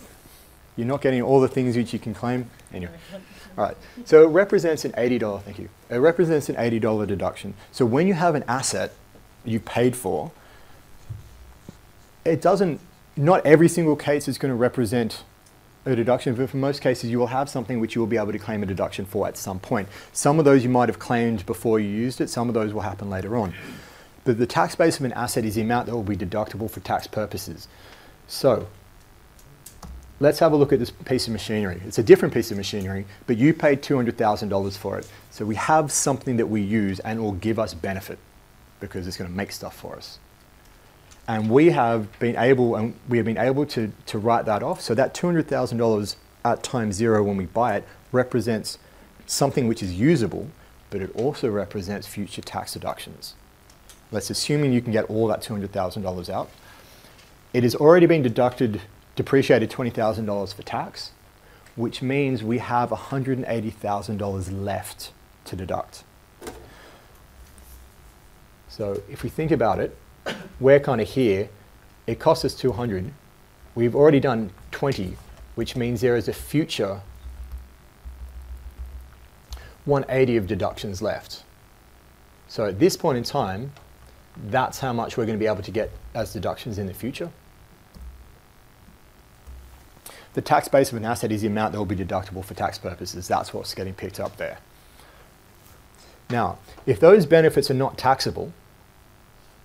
You're not getting all the things which you can claim? Anyway. All right. So it represents an $80, thank you. It represents an $80 deduction. So when you have an asset you paid for, it doesn't, not every single case is going to represent a deduction, but for most cases you will have something which you will be able to claim a deduction for at some point. Some of those you might have claimed before you used it, some of those will happen later on. But the tax base of an asset is the amount that will be deductible for tax purposes. So let's have a look at this piece of machinery. It's a different piece of machinery, but you paid $200,000 for it. So we have something that we use and will give us benefit because it's going to make stuff for us. And we have been able, to write that off. So that $200,000 at time zero when we buy it represents something which is usable, but it also represents future tax deductions. Let's assume you can get all that $200,000 out. It has already been deducted, depreciated $20,000 for tax, which means we have $180,000 left to deduct. So if we think about it, we're kind of here. It costs us 200. We've already done 20, which means there is a future 180 of deductions left. So at this point in time, that's how much we're going to be able to get as deductions in the future. The tax base of an asset is the amount that will be deductible for tax purposes. That's what's getting picked up there. Now, if those benefits are not taxable,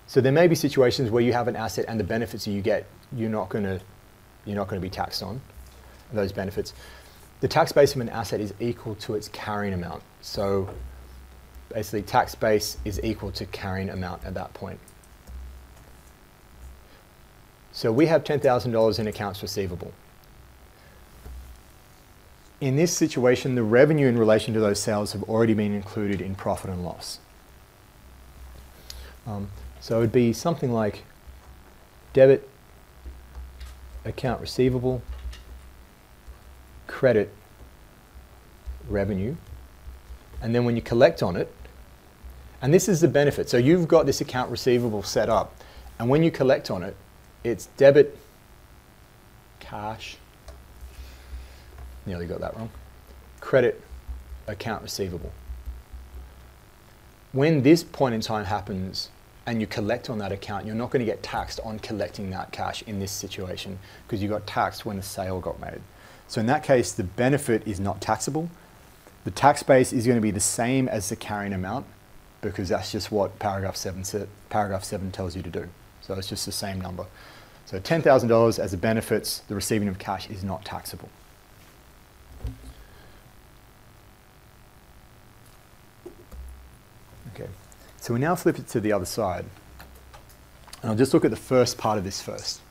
so there may be situations where you have an asset and the benefits that you get, you're not going to be taxed on those benefits. The tax base of an asset is equal to its carrying amount. So basically, tax base is equal to carrying amount at that point. So we have $10,000 in accounts receivable. In this situation, the revenue in relation to those sales have already been included in profit and loss. So it would be something like debit, account receivable, credit, revenue. And then when you collect on it, and this is the benefit. So you've got this account receivable set up, and when you collect on it, it's debit, cash, nearly got that wrong, credit, account receivable. When this point in time happens and you collect on that account, you're not going to get taxed on collecting that cash in this situation because you got taxed when a sale got made. So in that case, the benefit is not taxable. The tax base is going to be the same as the carrying amount because that's just what paragraph 7 tells you to do. So it's just the same number. So $10,000 as the benefits, the receiving of cash is not taxable. Okay, so we now flip it to the other side. And I'll just look at the first part of this first.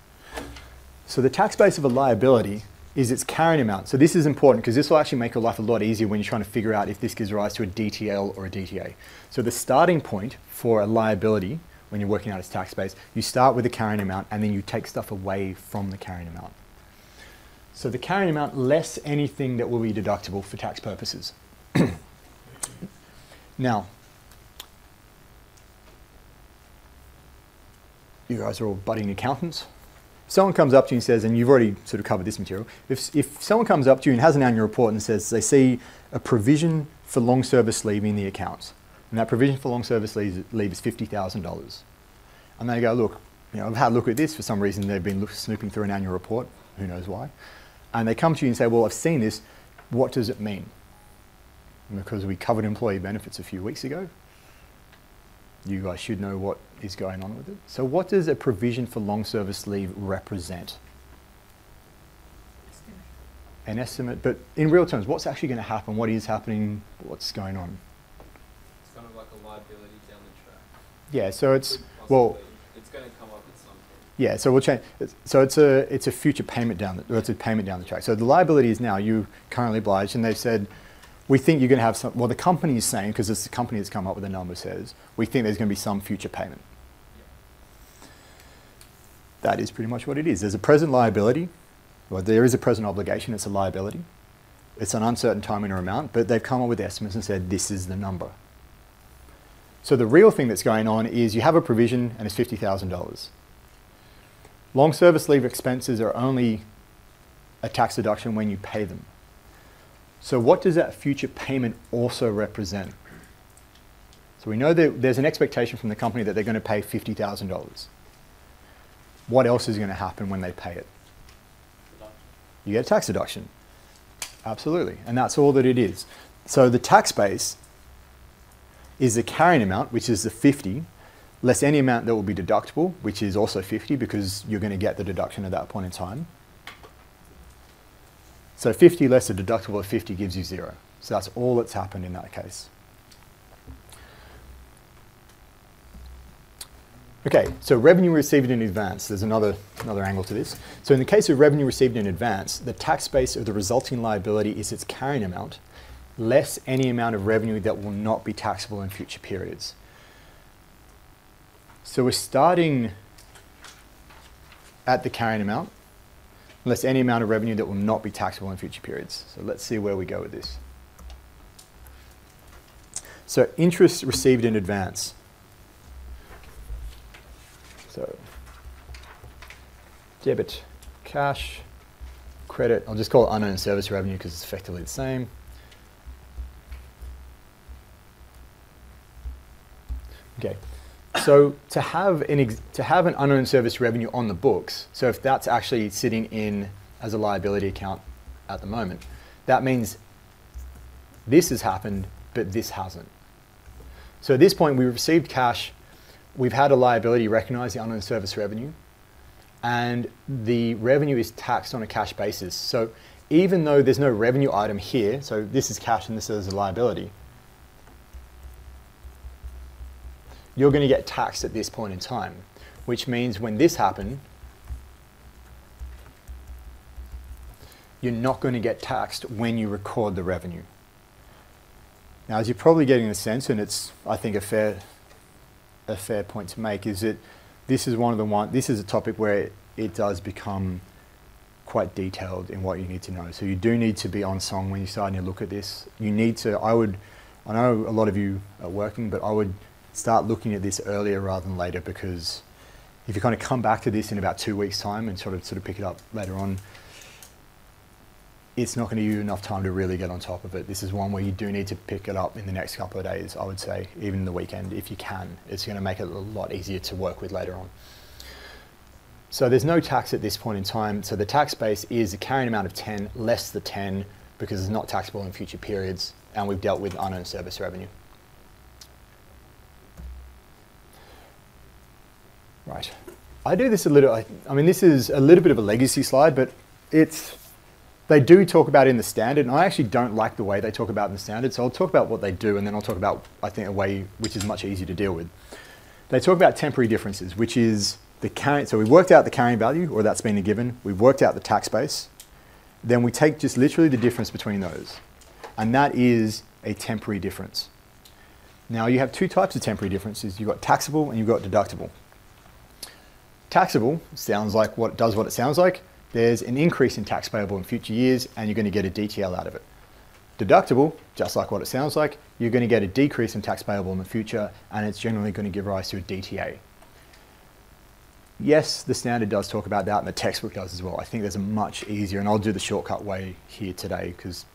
So the tax base of a liability is its carrying amount. So this is important because this will actually make your life a lot easier when you're trying to figure out if this gives rise to a DTL or a DTA. So the starting point for a liability when you're working out its tax base, you start with the carrying amount and then you take stuff away from the carrying amount. So the carrying amount less anything that will be deductible for tax purposes. Now, you guys are all budding accountants. If someone comes up to you and says, and you've already sort of covered this material, if someone comes up to you and has an annual report and says they see a provision for long service leave in the accounts, and that provision for long service leave is $50,000. And they go, look, you know, I've had a look at this. For some reason, they've been snooping through an annual report. Who knows why? And they come to you and say, well, I've seen this. What does it mean? And because we covered employee benefits a few weeks ago, you guys should know what is going on with it. So what does a provision for long service leave represent? An estimate, but in real terms, what's actually going to happen? What is happening? What's going on? It's kind of like a liability down the track. Yeah, so it's, well, it's going to come up at some point. Yeah, so we'll change. So it's a future payment down the, or it's a payment down the track. So the liability is now, you currently obliged, and they've said, we think you're going to have some, well, the company is saying, because it's the company that's come up with the number, says, we think there's going to be some future payment. Yeah. That is pretty much what it is. There's a present liability, well, there is a present obligation, it's a liability. It's an uncertain time and amount, but they've come up with estimates and said, this is the number. So the real thing that's going on is you have a provision and it's $50,000. Long service leave expenses are only a tax deduction when you pay them. So what does that future payment also represent? So we know that there's an expectation from the company that they're going to pay $50,000. What else is going to happen when they pay it? You get a tax deduction. Absolutely. And that's all that it is. So the tax base is the carrying amount, which is the 50, less any amount that will be deductible, which is also 50 because you're going to get the deduction at that point in time. So 50 less a deductible of 50 gives you 0. So that's all that's happened in that case. Okay, so revenue received in advance. There's another angle to this. So in the case of revenue received in advance, the tax base of the resulting liability is its carrying amount, less any amount of revenue that will not be taxable in future periods. So we're starting at the carrying amount, unless any amount of revenue that will not be taxable in future periods. So let's see where we go with this. So interest received in advance. So debit, cash, credit. I'll just call it unearned service revenue because it's effectively the same. Okay. So to have an unearned service revenue on the books, so if that's actually sitting in as a liability account at the moment, that means this has happened, but this hasn't. So at this point, we received cash, we've had a liability recognize the unearned service revenue, and the revenue is taxed on a cash basis. So even though there's no revenue item here, so this is cash and this is a liability, you're going to get taxed at this point in time, which means when this happens, you're not going to get taxed when you record the revenue. Now, as you're probably getting the sense, and it's, I think, a fair point to make, is that this is this is a topic where it does become quite detailed in what you need to know. So you do need to be on song when you're starting to look at this. You need to, I know a lot of you are working, but I would start looking at this earlier rather than later, because if you kind of come back to this in about 2 weeks' time and sort of pick it up later on, it's not going to give you enough time to really get on top of it. This is one where you do need to pick it up in the next couple of days, I would say, even the weekend if you can. It's going to make it a lot easier to work with later on. So there's no tax at this point in time. So the tax base is a carrying amount of 10 less the 10 because it's not taxable in future periods, and we've dealt with unearned service revenue. Right. I do this this is a little bit of a legacy slide, but they do talk about it in the standard, and I actually don't like the way they talk about it in the standard, so I'll talk about what they do, and then I'll talk about, I think, a way which is much easier to deal with. They talk about temporary differences, which is the carrying, so we've worked out the carrying value, or that's been a given, we've worked out the tax base, then we take just literally the difference between those. And that is a temporary difference. Now you have two types of temporary differences. You've got taxable and you've got deductible. Taxable sounds like what it sounds like. There's an increase in tax payable in future years and you're going to get a DTL out of it. Deductible, just like what it sounds like, you're going to get a decrease in tax payable in the future and it's generally going to give rise to a DTA. Yes, the standard does talk about that and the textbook does as well. I think there's a much easier, and I'll do the shortcut way here today because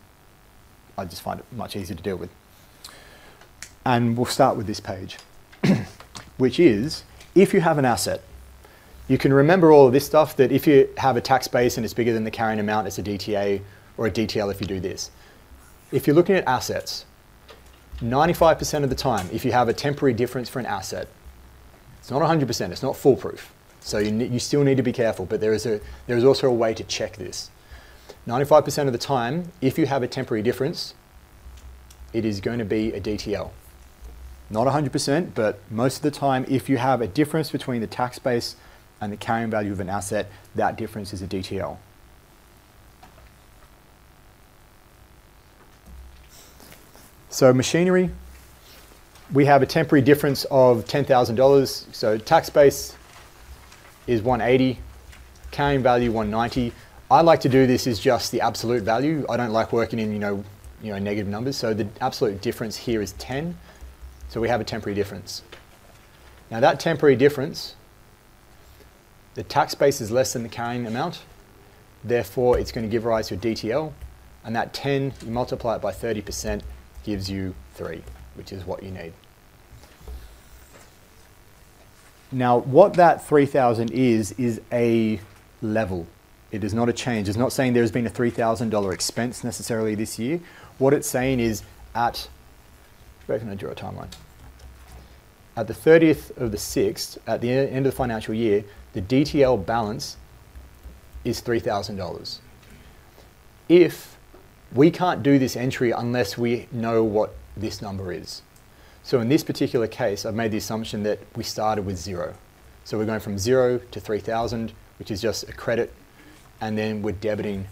I just find it much easier to deal with. And we'll start with this page, which is, if you have an asset, you can remember all of this stuff, that if you have a tax base and it's bigger than the carrying amount, it's a DTA or a DTL if you do this. If you're looking at assets, 95% of the time, if you have a temporary difference for an asset, it's not 100%, it's not foolproof. So you still need to be careful, but there is also a way to check this. 95% of the time, if you have a temporary difference, it is going to be a DTL. Not 100%, but most of the time, if you have a difference between the tax base and the carrying value of an asset, that difference is a DTL. So machinery, we have a temporary difference of $10,000. So tax base is 180, carrying value 190. I like to do this as just the absolute value. I don't like working in you know, negative numbers. So the absolute difference here is 10. So we have a temporary difference. Now that temporary difference, the tax base is less than the carrying amount, therefore it's going to give rise to a DTL, and that 10, you multiply it by 30%, gives you 3, which is what you need. Now what that 3,000 is a level. It is not a change. It's not saying there has been a $3,000 expense necessarily this year. What it's saying is at, where can I draw a timeline? At the 30th of the 6th, at the end of the financial year, the DTL balance is $3,000. If we can't do this entry unless we know what this number is. So in this particular case, I've made the assumption that we started with 0. So we're going from 0 to 3,000, which is just a credit, and then we're debiting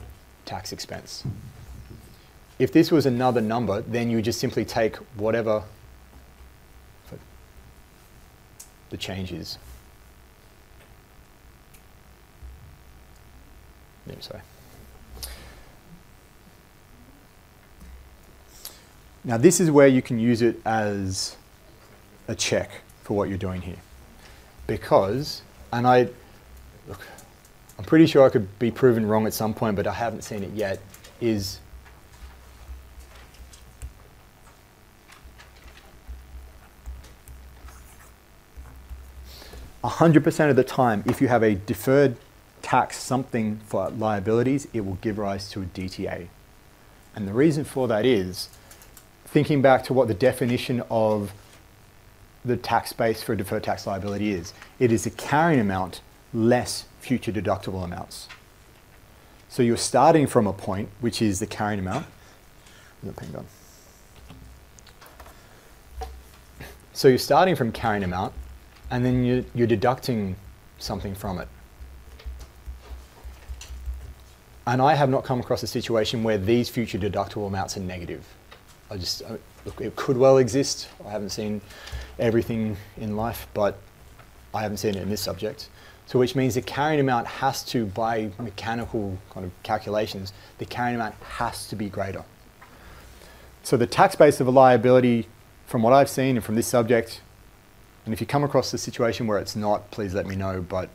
tax expense. If this was another number, then you just simply take whatever the change is. Sorry. Now this is where you can use it as a check for what you're doing here, because, and I look, I'm pretty sure I could be proven wrong at some point, but I haven't seen it yet, is a 100% of the time, if you have a deferred tax something for liabilities, it will give rise to a DTA. And the reason for that is, thinking back to what the definition of the tax base for a deferred tax liability is, it is a carrying amount less future deductible amounts. So you're starting from a point, which is the carrying amount. So you're starting from carrying amount, and then you're deducting something from it. And I have not come across a situation where these future deductible amounts are negative. Look, it could well exist. I haven't seen everything in life, but I haven't seen it in this subject. So which means the carrying amount has to, by mechanical kind of calculations, the carrying amount has to be greater. So the tax base of a liability, from what I've seen and from this subject, and if you come across a situation where it's not, please let me know, but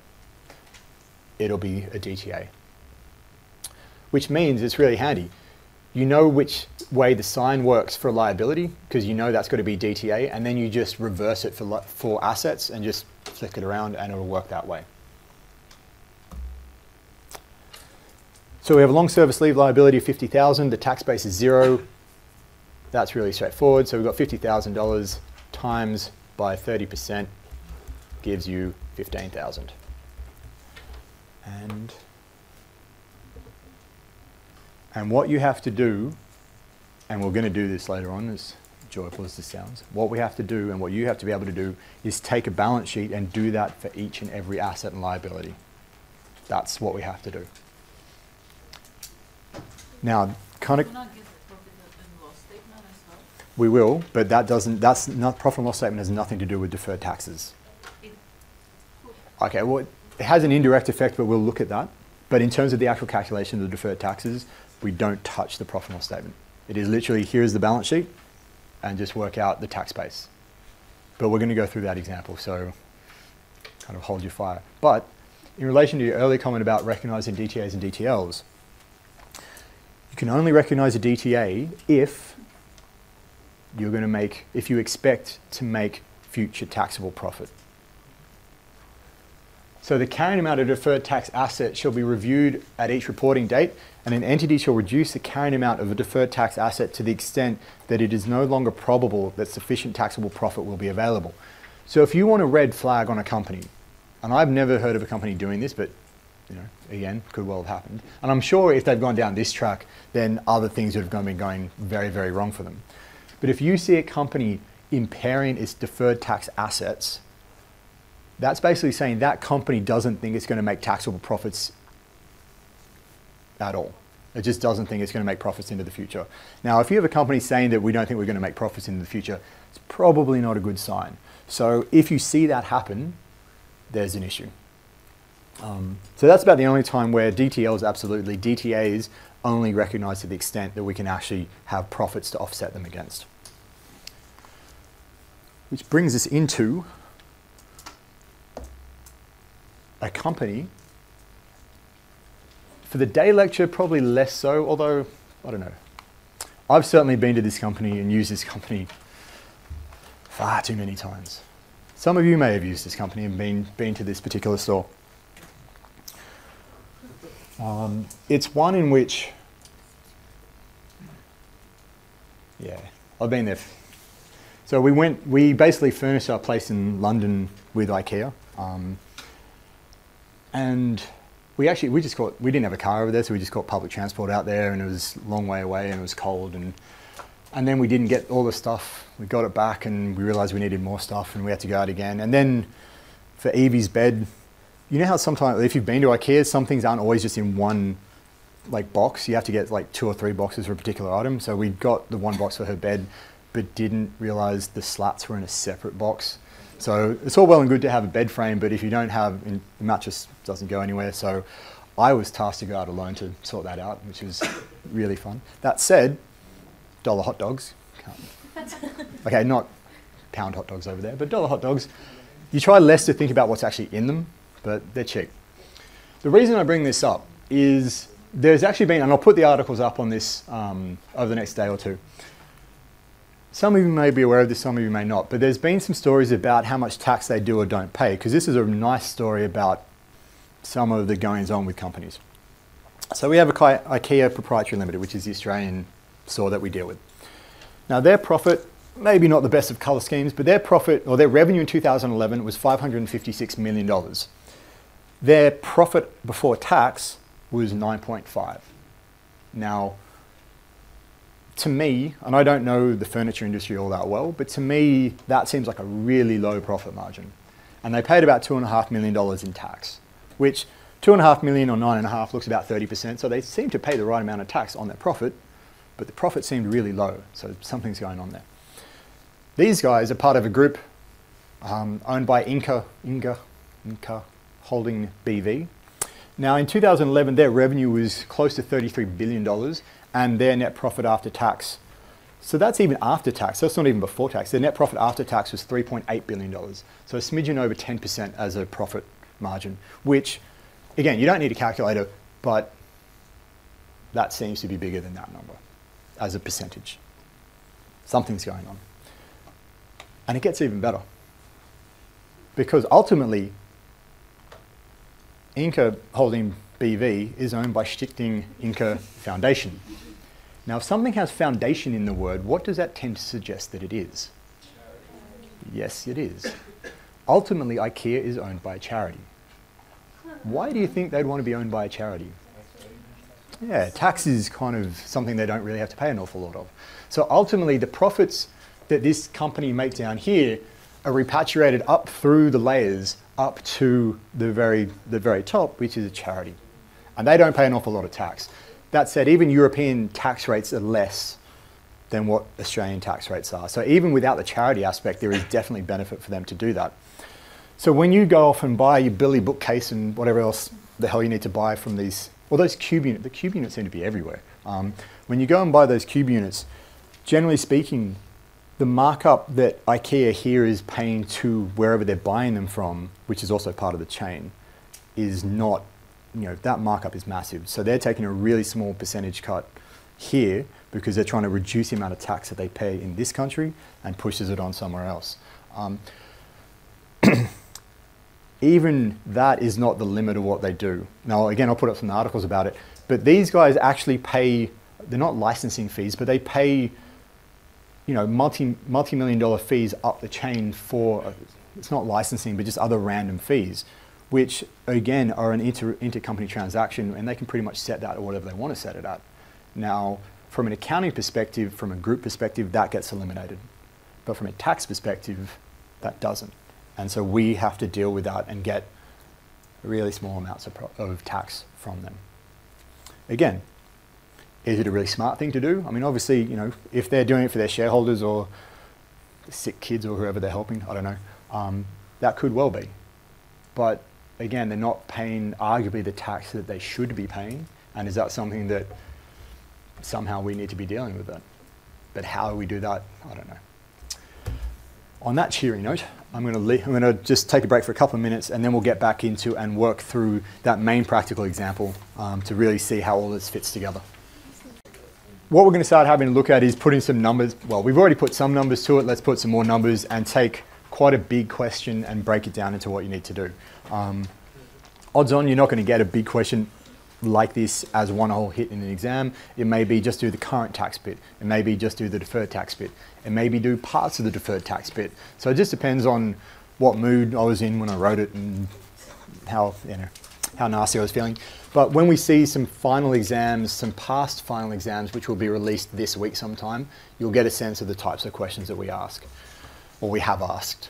it'll be a DTA. Which means it's really handy. You know which way the sign works for liability, because you know that's got to be DTA, and then you just reverse it for assets and just flick it around and it'll work that way. So we have a long service leave liability of 50,000, the tax base is 0. That's really straightforward. So we've got $50,000 times by 30% gives you 15,000. And what you have to do, and we're going to do this later on, is joyful as this sounds, what we have to do and what you have to be able to do is take a balance sheet and do that for each and every asset and liability. That's what we have to do. Now, kind of... We will, but that doesn't, that's not, profit and loss statement has nothing to do with deferred taxes. Okay, well, it has an indirect effect, but we'll look at that. But in terms of the actual calculation of the deferred taxes, we don't touch the profit and loss statement. It is literally, here's the balance sheet, and just work out the tax base. But we're going to go through that example, so kind of hold your fire. But in relation to your earlier comment about recognising DTAs and DTLs, you can only recognise a DTA if you're going to make, if you expect to make future taxable profit. So the carrying amount of deferred tax asset shall be reviewed at each reporting date, and an entity shall reduce the carrying amount of a deferred tax asset to the extent that it is no longer probable that sufficient taxable profit will be available. So if you want a red flag on a company, and I've never heard of a company doing this, but you know, again, could well have happened. And I'm sure if they've gone down this track, then other things would have been going very, very wrong for them. But if you see a company impairing its deferred tax assets, that's basically saying that company doesn't think it's going to make taxable profits at all. It just doesn't think it's going to make profits into the future. Now, if you have a company saying that we don't think we're going to make profits into the future, it's probably not a good sign. So if you see that happen, there's an issue. So that's about the only time where DTLs absolutely, DTAs only recognise to the extent that we can actually have profits to offset them against. Which brings us into a company. For the day lecture, probably less so, although, I don't know. I've certainly been to this company and used this company far too many times. Some of you may have used this company and been to this particular store. It's one in which, yeah, I've been there. So we basically furnished our place in London with IKEA. And we just caught, we didn't have a car over there, so we just caught public transport out there, and it was a long way away, and it was cold, and then we didn't get all the stuff. We got it back, and we realized we needed more stuff, and we had to go out again. And then for Evie's bed, you know how sometimes, if you've been to IKEA, some things aren't always just in one like box. You have to get like 2 or 3 boxes for a particular item. So we got the one box for her bed, but didn't realize the slats were in a separate box. So it's all well and good to have a bed frame, but if you don't have, the mattress doesn't go anywhere. So I was tasked to go out alone to sort that out, which was really fun. That said, dollar hot dogs. Okay, not pound hot dogs over there, but dollar hot dogs. You try less to think about what's actually in them, but they're cheap. The reason I bring this up is there's actually been, and I'll put the articles up on this over the next day or two. Some of you may be aware of this, some of you may not, but there's been some stories about how much tax they do or don't pay, because this is a nice story about some of the goings-on with companies. So we have IKEA Proprietary Limited, which is the Australian store that we deal with. Now their profit, maybe not the best of colour schemes, but their profit, or their revenue in 2011 was $556 million. Their profit before tax was 9.5. Now, to me, and I don't know the furniture industry all that well, but to me, that seems like a really low profit margin. And they paid about $2.5 million in tax, which $2.5 million or 9.5 looks about 30%, so they seem to pay the right amount of tax on their profit, but the profit seemed really low, so something's going on there. These guys are part of a group owned by Ingka Holding BV. Now in 2011, their revenue was close to $33 billion, and their net profit after tax, so that's even after tax, that's not even before tax, their net profit after tax was $3.8 billion. So a smidgen over 10% as a profit margin, which, again, you don't need a calculator, but that seems to be bigger than that number as a percentage. Something's going on. And it gets even better, because ultimately, Ingka Holding BV is owned by Stichting Inca Foundation. Now, if something has foundation in the word, what does that tend to suggest that it is? Yes, it is. Ultimately, IKEA is owned by a charity. Why do you think they'd want to be owned by a charity? Yeah, tax is kind of something they don't really have to pay an awful lot of. So ultimately, the profits that this company make down here are repatriated up through the layers up to the very top, which is a charity. And they don't pay an awful lot of tax. That said, even European tax rates are less than what Australian tax rates are. So even without the charity aspect, there is definitely benefit for them to do that. So when you go off and buy your Billy bookcase and whatever else the hell you need to buy from these, well, those cube units, the cube units seem to be everywhere. When you go and buy those cube units, generally speaking, the markup that IKEA here is paying to wherever they're buying them from, which is also part of the chain, is not, you know, that markup is massive. So they're taking a really small percentage cut here because they're trying to reduce the amount of tax that they pay in this country and pushes it on somewhere else. Even that is not the limit of what they do. Now, again, I'll put up some articles about it, but these guys actually pay, they're not licensing fees, but they pay, you know, multi-million dollar fees up the chain for, it's not licensing, but just other random fees, which again are an intercompany transaction, and they can pretty much set that at whatever they want to set it at. Now, from an accounting perspective, from a group perspective, that gets eliminated. But from a tax perspective, that doesn't. And so we have to deal with that and get really small amounts of tax from them. Again, is it a really smart thing to do? I mean, obviously, you know, if they're doing it for their shareholders or sick kids or whoever they're helping, I don't know, that could well be. But again, they're not paying arguably the tax that they should be paying. And is that something that somehow we need to be dealing with that? But how do we do that? I don't know. On that cheery note, I'm going to just take a break for a couple of minutes, and then we'll get back into and work through that main practical example to really see how all this fits together. What we're going to start having a look at is putting some numbers. Well, we've already put some numbers to it. Let's put some more numbers and take quite a big question and break it down into what you need to do. Odds on you're not going to get a big question like this as one whole hit in an exam. It may be just do the current tax bit. It may be just do the deferred tax bit. It may be do parts of the deferred tax bit. So it just depends on what mood I was in when I wrote it and how, you know, how nasty I was feeling. But when we see some final exams, some past final exams, which will be released this week sometime, you'll get a sense of the types of questions that we ask or we have asked.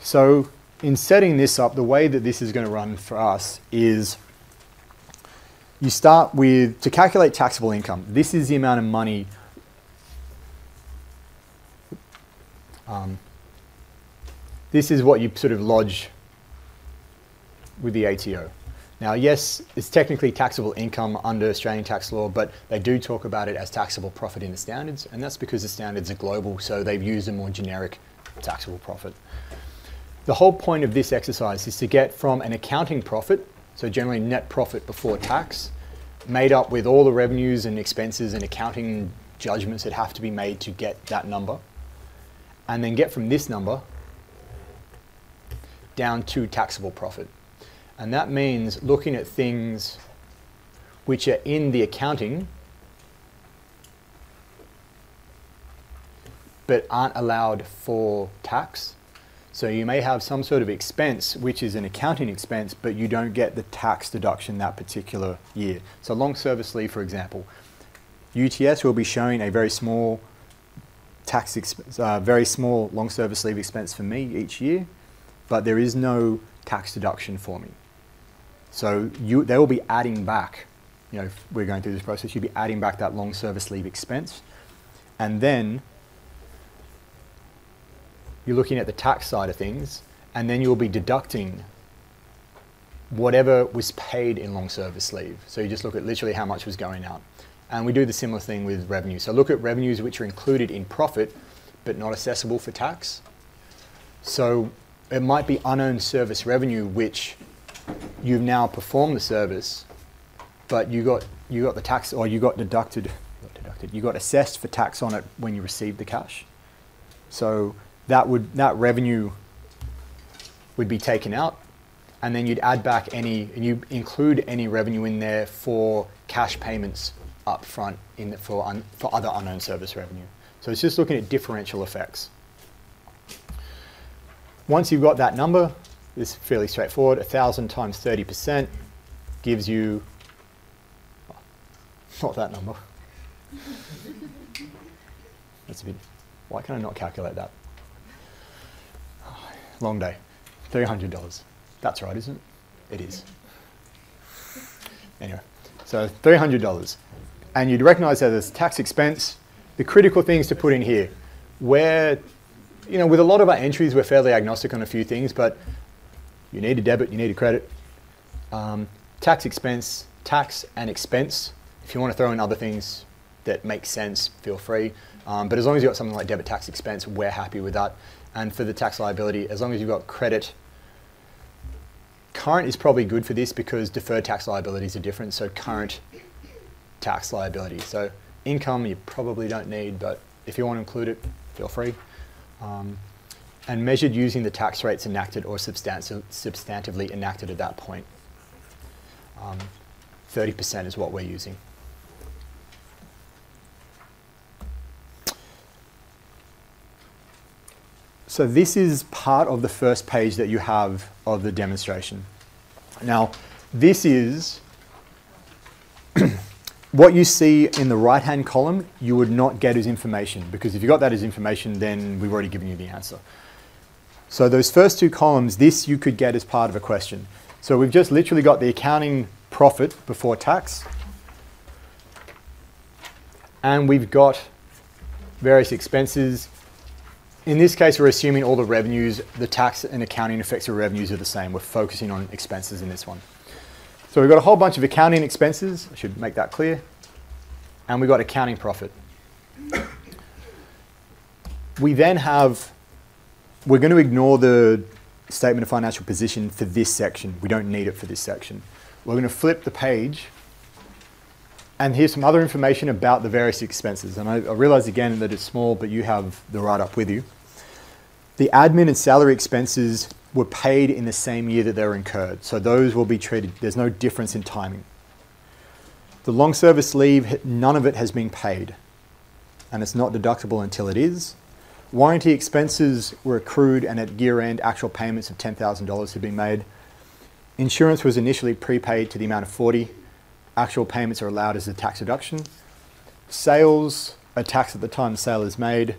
So in setting this up, the way that this is going to run for us is you start with, to calculate taxable income, this is the amount of money this is what you sort of lodge with the ATO. Now, yes, it's technically taxable income under Australian tax law, but they do talk about it as taxable profit in the standards, and that's because the standards are global, so they've used a more generic taxable profit. The whole point of this exercise is to get from an accounting profit, so generally net profit before tax, made up with all the revenues and expenses and accounting judgments that have to be made to get that number, and then get from this number down to taxable profit. And that means looking at things which are in the accounting but aren't allowed for tax. So you may have some sort of expense, which is an accounting expense, but you don't get the tax deduction that particular year. So long service leave, for example. UTS will be showing a very small tax expense, very small long service leave expense for me each year, but there is no tax deduction for me. So they will be adding back, you know, if we're going through this process, you'll be adding back that long service leave expense, and then you're looking at the tax side of things, and then you'll be deducting whatever was paid in long service leave. So you just look at literally how much was going out. And we do the similar thing with revenue. So look at revenues which are included in profit, but not accessible for tax. So it might be unearned service revenue, which you've now performed the service, but you got the tax, or you got you got assessed for tax on it when you received the cash. So that revenue would be taken out, and then you'd add back any, and you include any revenue in there for cash payments up front in the, for other unknown service revenue. So it's just looking at differential effects. Once you've got that number, it's fairly straightforward. 1,000 times 30% gives you, not that number. That's a bit Why can I not calculate that? Long day. $300. That's right, isn't it? It is. Anyway, so $300. And you'd recognize that as tax expense. The critical things to put in here, where, you know, with a lot of our entries, we're fairly agnostic on a few things, but you need a debit, you need a credit. Tax expense, tax and expense. If you want to throw in other things that make sense, feel free. But as long as you've got something like debit, tax, expense, we're happy with that. And for the tax liability, as long as you've got credit, current is probably good for this because deferred tax liabilities are different. So current tax liability. So income you probably don't need, but if you want to include it, feel free. And measured using the tax rates enacted or substantively enacted at that point. 30% is what we're using. So this is part of the first page that you have of the demonstration. Now, this is what you see in the right-hand column, you would not get as information, because if you got that as information, then we've already given you the answer. So those first two columns, this you could get as part of a question. So we've just literally got the accounting profit before tax, and we've got various expenses. In this case, we're assuming all the revenues, the tax and accounting effects of revenues are the same. We're focusing on expenses in this one. So we've got a whole bunch of accounting expenses. I should make that clear. And we've got accounting profit. We then have, we're going to ignore the statement of financial position for this section. We don't need it for this section. We're going to flip the page. And here's some other information about the various expenses. And I realize again that it's small, but you have the write-up with you. The admin and salary expenses were paid in the same year that they were incurred. So those will be treated, there's no difference in timing. The long service leave, none of it has been paid, and it's not deductible until it is. Warranty expenses were accrued, and at year end, actual payments of $10,000 had been made. Insurance was initially prepaid to the amount of 40. Actual payments are allowed as a tax deduction. Sales are taxed at the time the sale is made.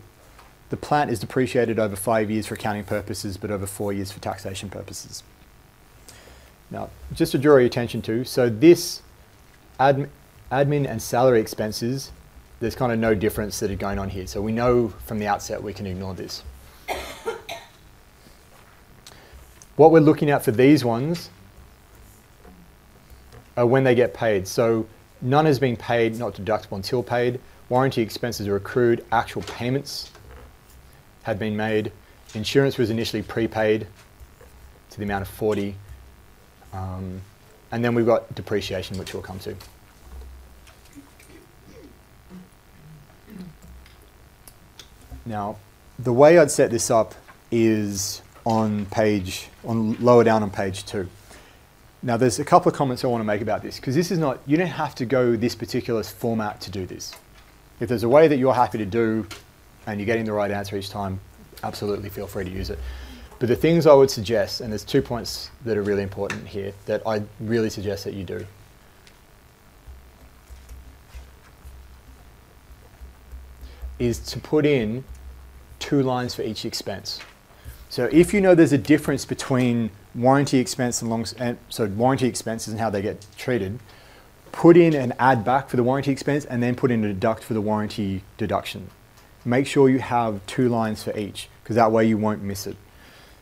The plant is depreciated over 5 years for accounting purposes, but over 4 years for taxation purposes. Now, just to draw your attention to, so this admin and salary expenses, there's kind of no difference that are going on here. So we know from the outset we can ignore this. What we're looking at for these ones are when they get paid. So none has been paid, not deductible until paid. Warranty expenses are accrued, actual payments had been made. Insurance was initially prepaid to the amount of 40. And then we've got depreciation, which we'll come to. Now, the way I'd set this up is lower down on page 2. Now, there's a couple of comments I want to make about this, because this is not, you don't have to go this particular format to do this. If there's a way that you're happy to do, and you're getting the right answer each time, absolutely feel free to use it. But the things I would suggest, and there's 2 points that are really important here that I really suggest that you do. Is to put in 2 lines for each expense. So if you know there's a difference between warranty expense and warranty expenses and how they get treated, put in an add back for the warranty expense and then put in a deduct for the warranty deduction. Make sure you have 2 lines for each, because that way you won't miss it.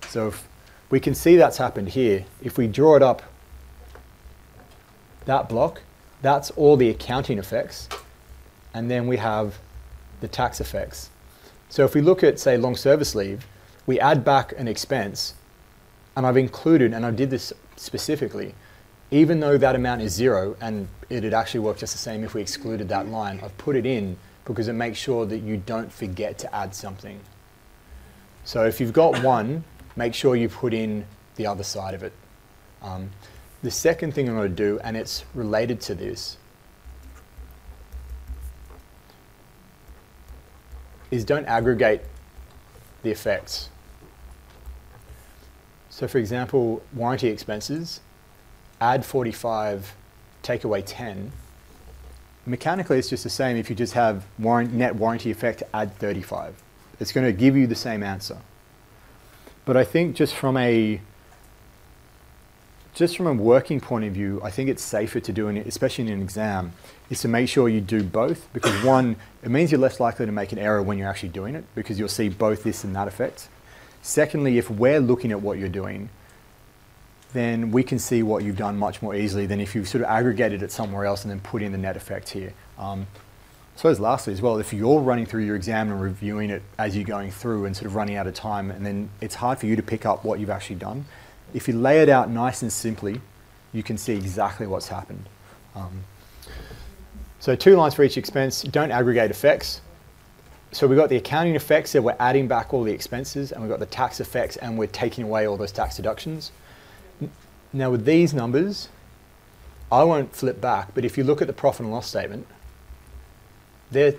So if we can see that's happened here. If we draw it up, that block, that's all the accounting effects, and then we have the tax effects. So if we look at, say, long service leave, we add back an expense, and I've included, and I did this specifically, even though that amount is 0, and it had actually worked just the same if we excluded that line, I've put it in, because it makes sure that you don't forget to add something. So if you've got one, make sure you put in the other side of it. The second thing I'm going to do, and it's related to this, is don't aggregate the effects. So for example, warranty expenses, add 45, take away 10. Mechanically, it's just the same if you just have net warranty effect to add 35. It's going to give you the same answer. But I think just from a working point of view, I think it's safer to do, especially in an exam, is to make sure you do both, because one, it means you're less likely to make an error when you're actually doing it, because you'll see both this and that effect. Secondly, if we're looking at what you're doing, then we can see what you've done much more easily than if you've sort of aggregated it somewhere else and then put in the net effect here. So as lastly as well, if you're running through your exam and reviewing it as you're going through and sort of running out of time, and then it's hard for you to pick up what you've actually done. If you lay it out nice and simply, you can see exactly what's happened. So 2 lines for each expense, don't aggregate effects. So we've got the accounting effects that we're adding back all the expenses, and we've got the tax effects and we're taking away all those tax deductions. Now with these numbers, I won't flip back, but if you look at the profit and loss statement, they're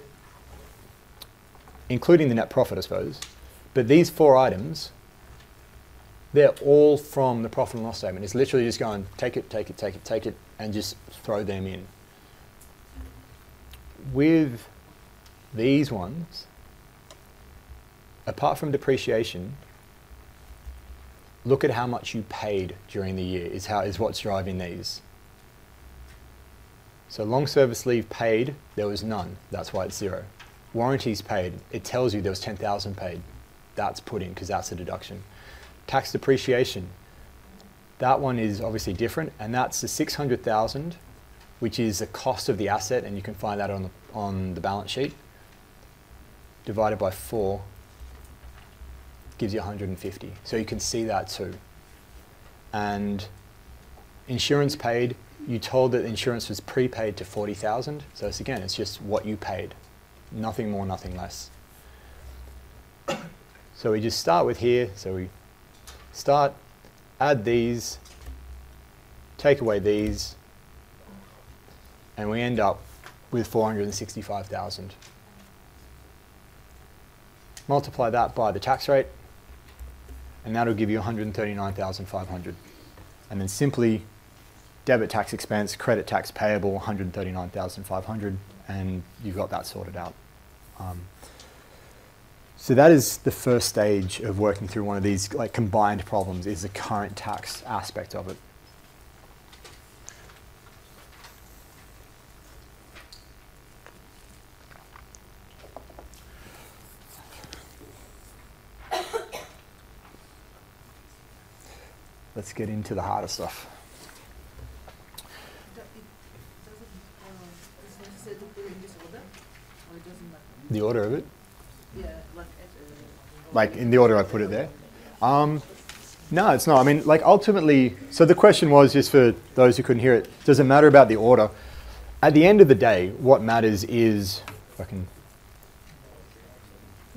including the net profit, I suppose, but these 4 items, they're all from the profit and loss statement. It's literally just going, take it, take it, take it, take it, and just throw them in. With these ones, apart from depreciation, look at how much you paid during the year is what's driving these. So long service leave paid, there was none. That's why it's 0. Warranties paid, it tells you there was 10,000 paid. That's put in because that's a deduction. Tax depreciation, that one is obviously different, and that's the 600,000, which is the cost of the asset, and you can find that on the balance sheet. Divided by 4 gives you 150. So you can see that too. And insurance paid, you told that insurance was prepaid to 40,000. So it's, again, it's just what you paid. Nothing more, nothing less. So we just start with here. So we start, add these, take away these, and we end up with 465,000. Multiply that by the tax rate, and that'll give you 139,500. And then simply debit tax expense, credit tax payable, 139,500, and you've got that sorted out. So that is the first stage of working through one of these combined problems, is the current tax aspect of it. Let's get into the harder stuff. The order of it? Yeah, like in the order I put it there? No, it's not. I mean, ultimately, so the question was, just for those who couldn't hear it, does it matter about the order? At the end of the day, what matters is, if I can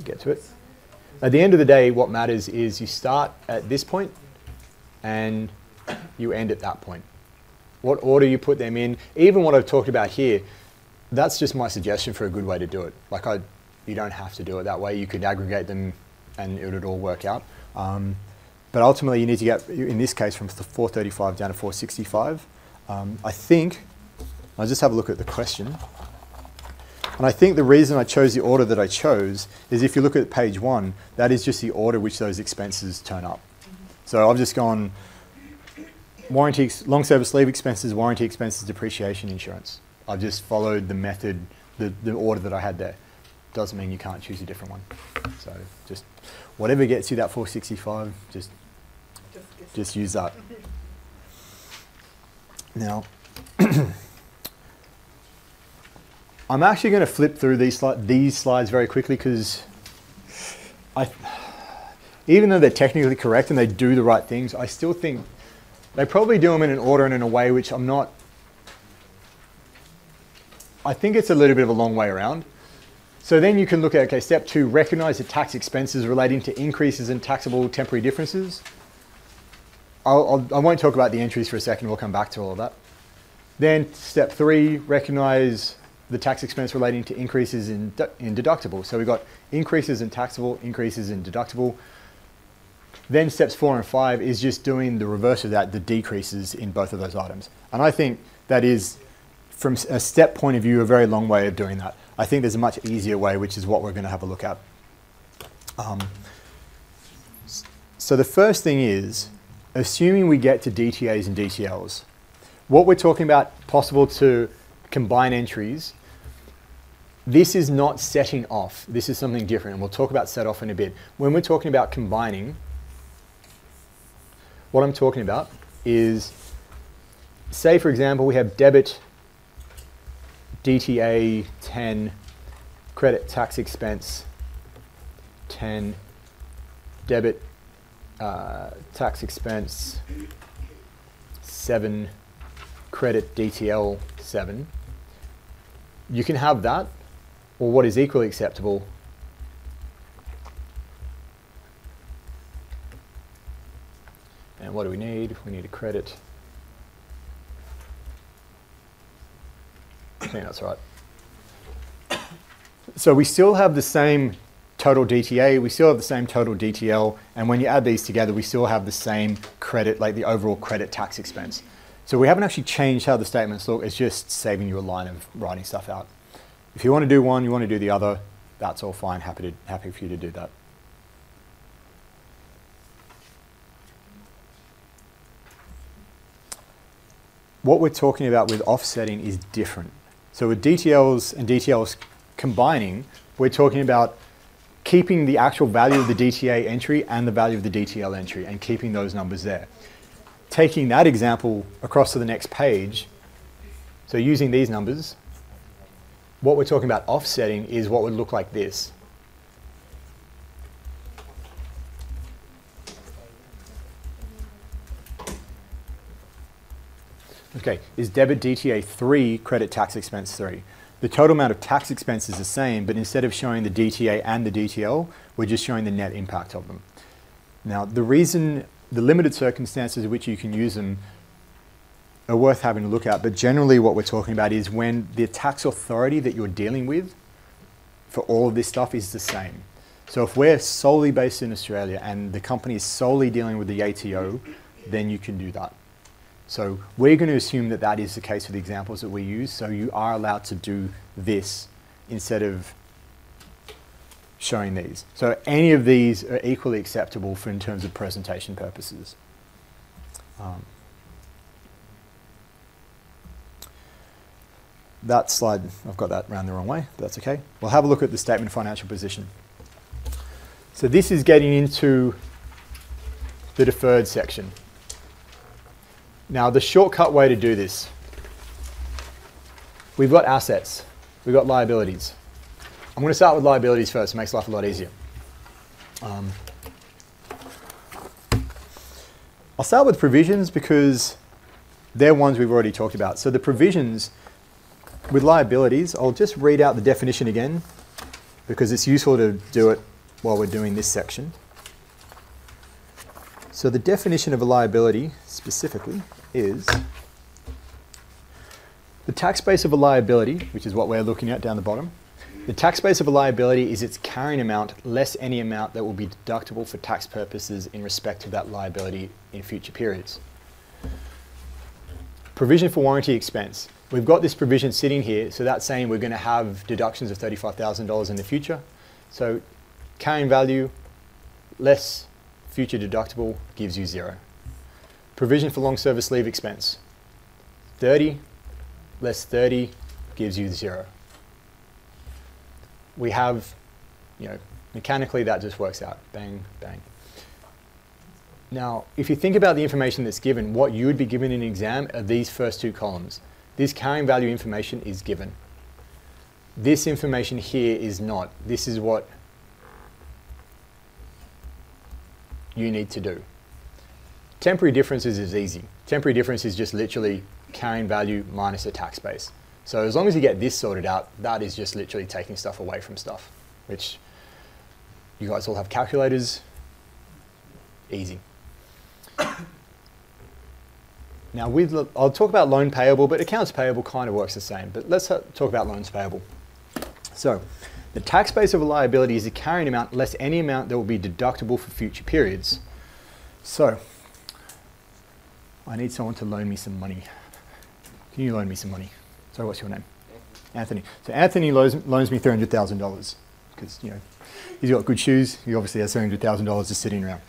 get to it. At the end of the day, what matters is you start at this point and you end at that point. What order you put them in, even what I've talked about here, that's just my suggestion for a good way to do it. You don't have to do it that way. You could aggregate them and it would all work out. But ultimately you need to get, in this case, from 435 down to 465. I think, I'll just have a look at the question. And I think the reason I chose the order that I chose is if you look at page 1, that is just the order which those expenses turn up. So I've just gone warranty, long service leave expenses, warranty expenses, depreciation, insurance. I've just followed the method, the order that I had there. Doesn't mean you can't choose a different one. So just whatever gets you that 465, just use that. Now, I'm actually going to flip through these slides very quickly, because even though they're technically correct and they do the right things, I still think they probably do them in an order and in a way which I'm not. I think it's a little bit of a long way around. So then you can look at, okay, step 2, recognize the tax expenses relating to increases in taxable temporary differences. I won't talk about the entries for a second, we'll come back to all of that. Then step 3, recognize the tax expense relating to increases in deductible. So we've got increases in taxable, increases in deductible. Then steps 4 and 5 is just doing the reverse of that, the decreases in both of those items. And I think that is, from a step point of view, a very long way of doing that. I think there's a much easier way, which is what we're going to have a look at. So the first thing is, assuming we get to DTAs and DTLs, what we're talking about possible to combine entries, this is not setting off. This is something different, and we'll talk about set off in a bit. When we're talking about combining, what I'm talking about is, say for example, we have debit, DTA 10, credit tax expense 10, debit tax expense 7, credit DTL 7. You can have that, or what is equally acceptable . And what do we need? We need a credit. I think that's right. So we still have the same total DTA, we still have the same total DTL, and when you add these together, we still have the same credit, like the overall credit tax expense. So we haven't actually changed how the statements look, it's just saving you a line of writing stuff out. If you want to do one, you want to do the other, that's all fine, happy for you to do that. What we're talking about with offsetting is different. So with DTLs and DTLs combining, we're talking about keeping the actual value of the DTA entry and the value of the DTL entry and keeping those numbers there. Taking that example across to the next page, so using these numbers, what we're talking about offsetting is what would look like this. Okay, is debit DTA 3, credit tax expense 3. The total amount of tax expense is the same, but instead of showing the DTA and the DTL, we're just showing the net impact of them. Now, the reason, the limited circumstances in which you can use them are worth having a look at, but generally what we're talking about is when the tax authority that you're dealing with for all of this stuff is the same. So if we're solely based in Australia and the company is solely dealing with the ATO, then you can do that. So we're going to assume that that is the case for the examples that we use, so you are allowed to do this instead of showing these. So any of these are equally acceptable for in terms of presentation purposes. That slide, I've got that round the wrong way, but that's okay. We'll have a look at the statement of financial position. So this is getting into the deferred section. Now, the shortcut way to do this, we've got assets, we've got liabilities. I'm going to start with liabilities first, it makes life a lot easier. I'll start with provisions because they're ones we've already talked about. So the provisions with liabilities, I'll just read out the definition again because it's useful to do it while we're doing this section. So the definition of a liability specifically is the tax base of a liability, which is what we're looking at down the bottom. The tax base of a liability is its carrying amount less any amount that will be deductible for tax purposes in respect to that liability in future periods. Provision for warranty expense. We've got this provision sitting here, so that's saying we're going to have deductions of $35,000 in the future. So carrying value less future deductible gives you 0. Provision for long service leave expense. 30 less 30 gives you 0. We have, you know, mechanically that just works out. Bang, bang. Now, if you think about the information that's given, what you would be given in an exam are these first two columns. This carrying value information is given. This information here is not. This is what you need to do. Temporary differences is easy. Temporary difference is just literally carrying value minus a tax base. So as long as you get this sorted out, that is just literally taking stuff away from stuff, which you guys all have calculators, easy. Now I'll talk about loan payable, but accounts payable kind of works the same, but let's talk about loans payable. So the tax base of a liability is the carrying amount less any amount that will be deductible for future periods. So, I need someone to loan me some money. Can you loan me some money? So what's your name? Anthony. So Anthony loans me $300,000. because, you know, he's got good shoes, he obviously has $300,000 just sitting around.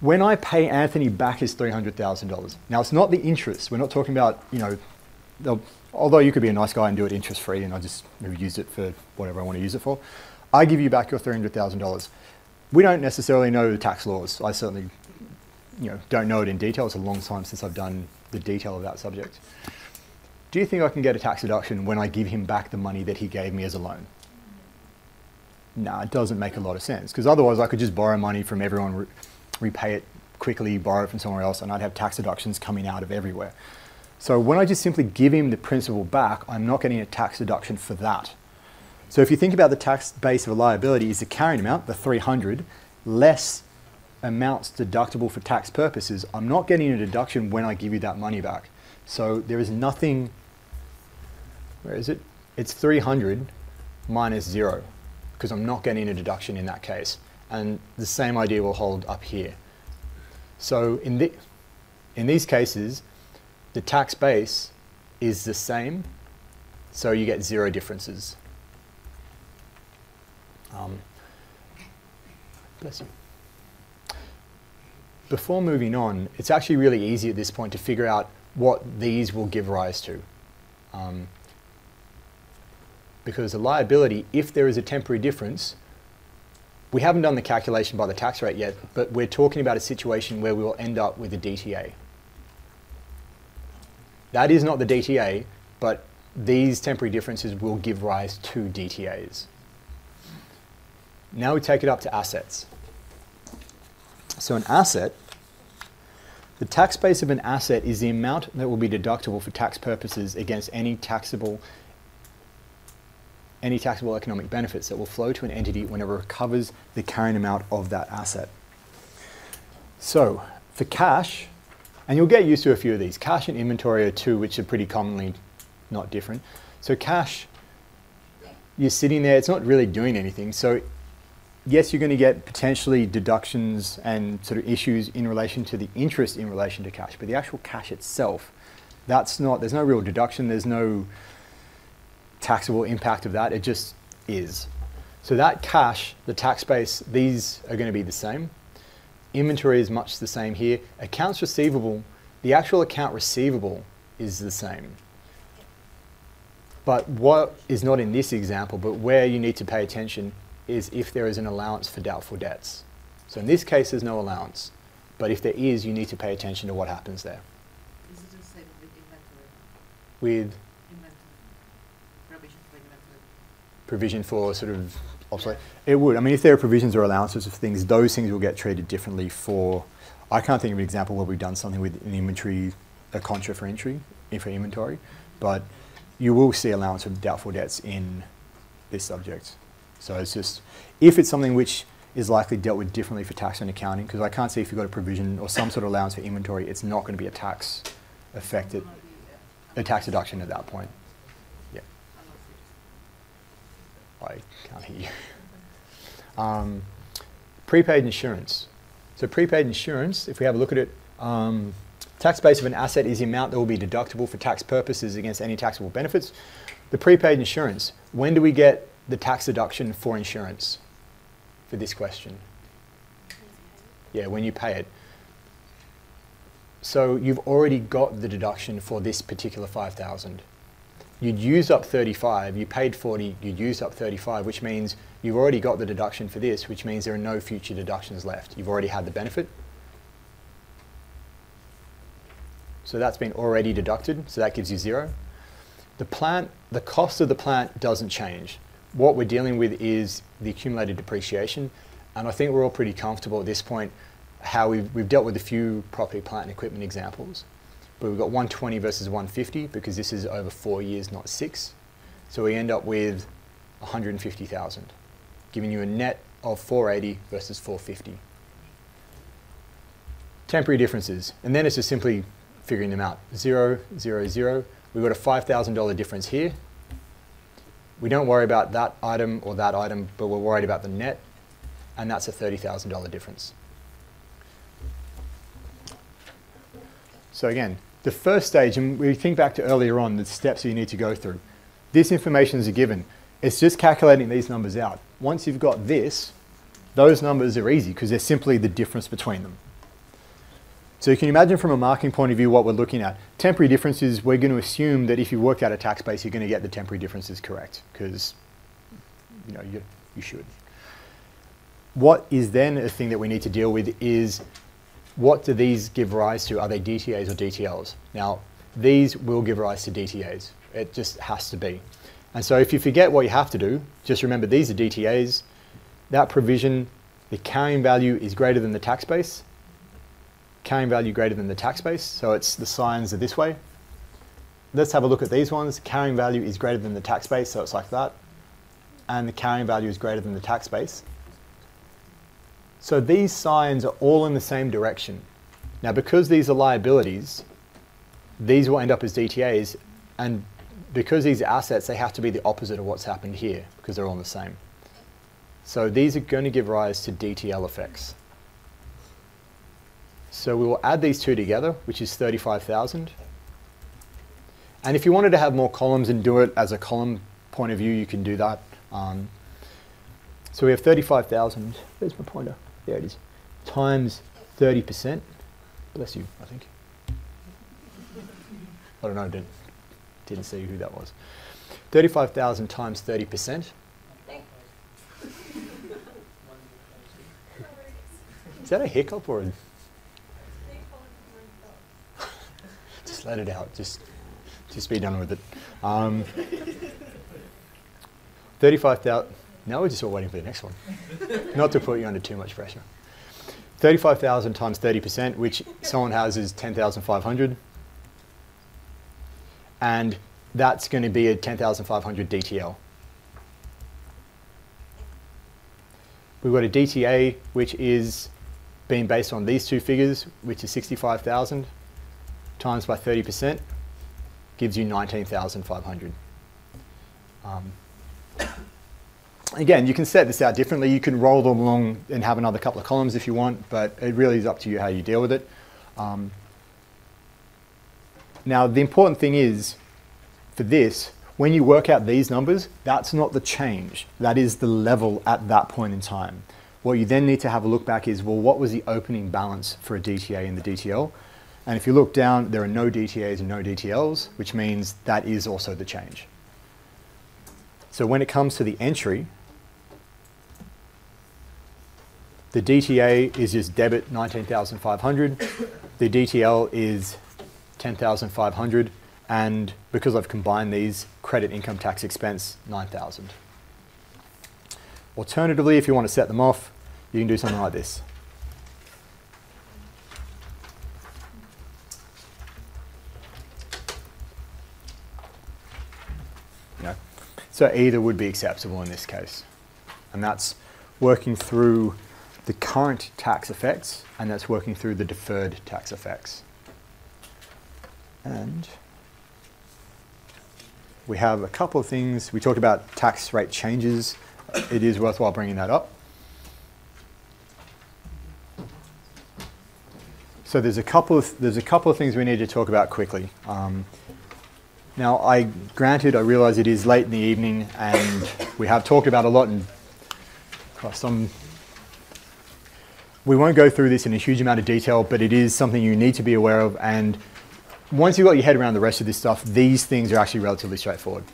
When I pay Anthony back his $300,000, now it's not the interest, we're not talking about, you know, although you could be a nice guy and do it interest free and I just use it for whatever I want to use it for. I give you back your $300,000. We don't necessarily know the tax laws. I certainly, you know, don't know it in detail. It's a long time since I've done the detail of that subject. Do you think I can get a tax deduction when I give him back the money that he gave me as a loan? Nah, it doesn't make a lot of sense, because otherwise I could just borrow money from everyone, repay it quickly, borrow it from somewhere else, and I'd have tax deductions coming out of everywhere. So when I just simply give him the principal back, I'm not getting a tax deduction for that. So if you think about the tax base of a liability is the carrying amount, the 300, less amounts deductible for tax purposes, I'm not getting a deduction when I give you that money back. So there is nothing, where is it? It's 300 minus zero, because I'm not getting a deduction in that case. And the same idea will hold up here. So in these cases, the tax base is the same, so you get zero differences. Bless you. Before moving on, it's actually really easy at this point to figure out what these will give rise to. Because a liability, if there is a temporary difference, we haven't done the calculation by the tax rate yet, but we're talking about a situation where we will end up with a DTA. That is not the DTA, but these temporary differences will give rise to DTAs. Now we take it up to assets. So an asset, the tax base of an asset is the amount that will be deductible for tax purposes against any taxable economic benefits that will flow to an entity whenever it recovers the carrying amount of that asset. So for cash, and you'll get used to a few of these. Cash and inventory are two which are pretty commonly not different. So cash, you're sitting there, it's not really doing anything. So yes, you're going to get potentially deductions and sort of issues in relation to the interest in relation to cash, but the actual cash itself, that's not, there's no real deduction, there's no taxable impact of that, it just is. So that cash, the tax base, these are going to be the same. Inventory is much the same here. Accounts receivable, the actual account receivable is the same. But what is not in this example, but where you need to pay attention, is if there is an allowance for doubtful debts. So in this case, there's no allowance. But if there is, you need to pay attention to what happens there. Is it the same with inventory? With? Inventory. Provision for inventory. Provision for sort of obsolete. It would. I mean, if there are provisions or allowances of things, those things will get treated differently for... I can't think of an example where we've done something with an inventory, a contra for entry, for inventory, but you will see allowance for doubtful debts in this subject. So it's just, if it's something which is likely dealt with differently for tax and accounting, because I can't see if you've got a provision or some sort of allowance for inventory, it's not going to be a tax affected, a tax deduction at that point. Yeah. I can't hear you. Prepaid insurance. So prepaid insurance, if we have a look at it, tax base of an asset is the amount that will be deductible for tax purposes against any taxable benefits. The prepaid insurance, when do we get the tax deduction for insurance for this question? Yeah, when you pay it. So you've already got the deduction for this particular 5,000. You'd used up 35, you paid 40, you'd used up 35, which means you've already got the deduction for this, which means there are no future deductions left. You've already had the benefit. So that's been already deducted, so that gives you zero. The plant, the cost of the plant doesn't change. What we're dealing with is the accumulated depreciation, and I think we're all pretty comfortable at this point how we've dealt with a few property, plant and equipment examples, but we've got 120 versus 150 because this is over 4 years, not 6. So we end up with 150,000, giving you a net of 480 versus 450. Temporary differences, and then it's just simply figuring them out. 0, 0, 0. We've got a $5,000 difference here. We don't worry about that item or that item, but we're worried about the net, and that's a $30,000 difference. So again, the first stage, and we think back to earlier on, the steps that you need to go through. This information is a given. It's just calculating these numbers out. Once you've got this, those numbers are easy because they're simply the difference between them. So you can imagine from a marking point of view what we're looking at. Temporary differences, we're going to assume that if you work out a tax base, you're going to get the temporary differences correct because you know, you should. What is then a thing that we need to deal with is what do these give rise to? Are they DTAs or DTLs? Now, these will give rise to DTAs. It just has to be. And so if you forget what you have to do, just remember these are DTAs. That provision, the carrying value is greater than the tax base. Carrying value greater than the tax base, so it's the signs are this way. Let's have a look at these ones. Carrying value is greater than the tax base, so it's like that. And the carrying value is greater than the tax base. So these signs are all in the same direction. Now because these are liabilities, these will end up as DTAs, and because these are assets, they have to be the opposite of what's happened here, because they're all the same. So these are going to give rise to DTL effects. So we will add these two together, which is 35,000. And if you wanted to have more columns and do it as a column point of view, you can do that. So we have 35,000, where's my pointer? There it is, times 30%. Bless you, I think. I don't know, didn't see who that was. 35,000 times 30%. Is that a hiccup or a... Just let it out, just be done with it. 35,000, now we're just all waiting for the next one. Not to put you under too much pressure. 35,000 times 30%, which someone has is 10,500. And that's going to be a 10,500 DTL. We've got a DTA, which is being based on these two figures, which is 65,000 times by 30%, gives you 19,500. Again, you can set this out differently. You can roll them along and have another couple of columns if you want, but it really is up to you how you deal with it. Now, the important thing is, for this, when you work out these numbers, that's not the change. That is the level at that point in time. What you then need to have a look back is, well, what was the opening balance for a DTA in the DTL? And if you look down, there are no DTAs and no DTLs, which means that is also the change. So when it comes to the entry, the DTA is just debit 19,500. The DTL is 10,500, and because I've combined these, credit income tax expense 9,000. Alternatively, if you want to set them off, you can do something like this. No. So either would be acceptable in this case, and that's working through the current tax effects, and that's working through the deferred tax effects. And we have a couple of things. We talked about tax rate changes. It is worthwhile bringing that up. So there's a couple of things we need to talk about quickly. Now, I realize it is late in the evening, and we have talked about a lot. And we won't go through this in a huge amount of detail, but it is something you need to be aware of. And once you've got your head around the rest of this stuff, these things are actually relatively straightforward.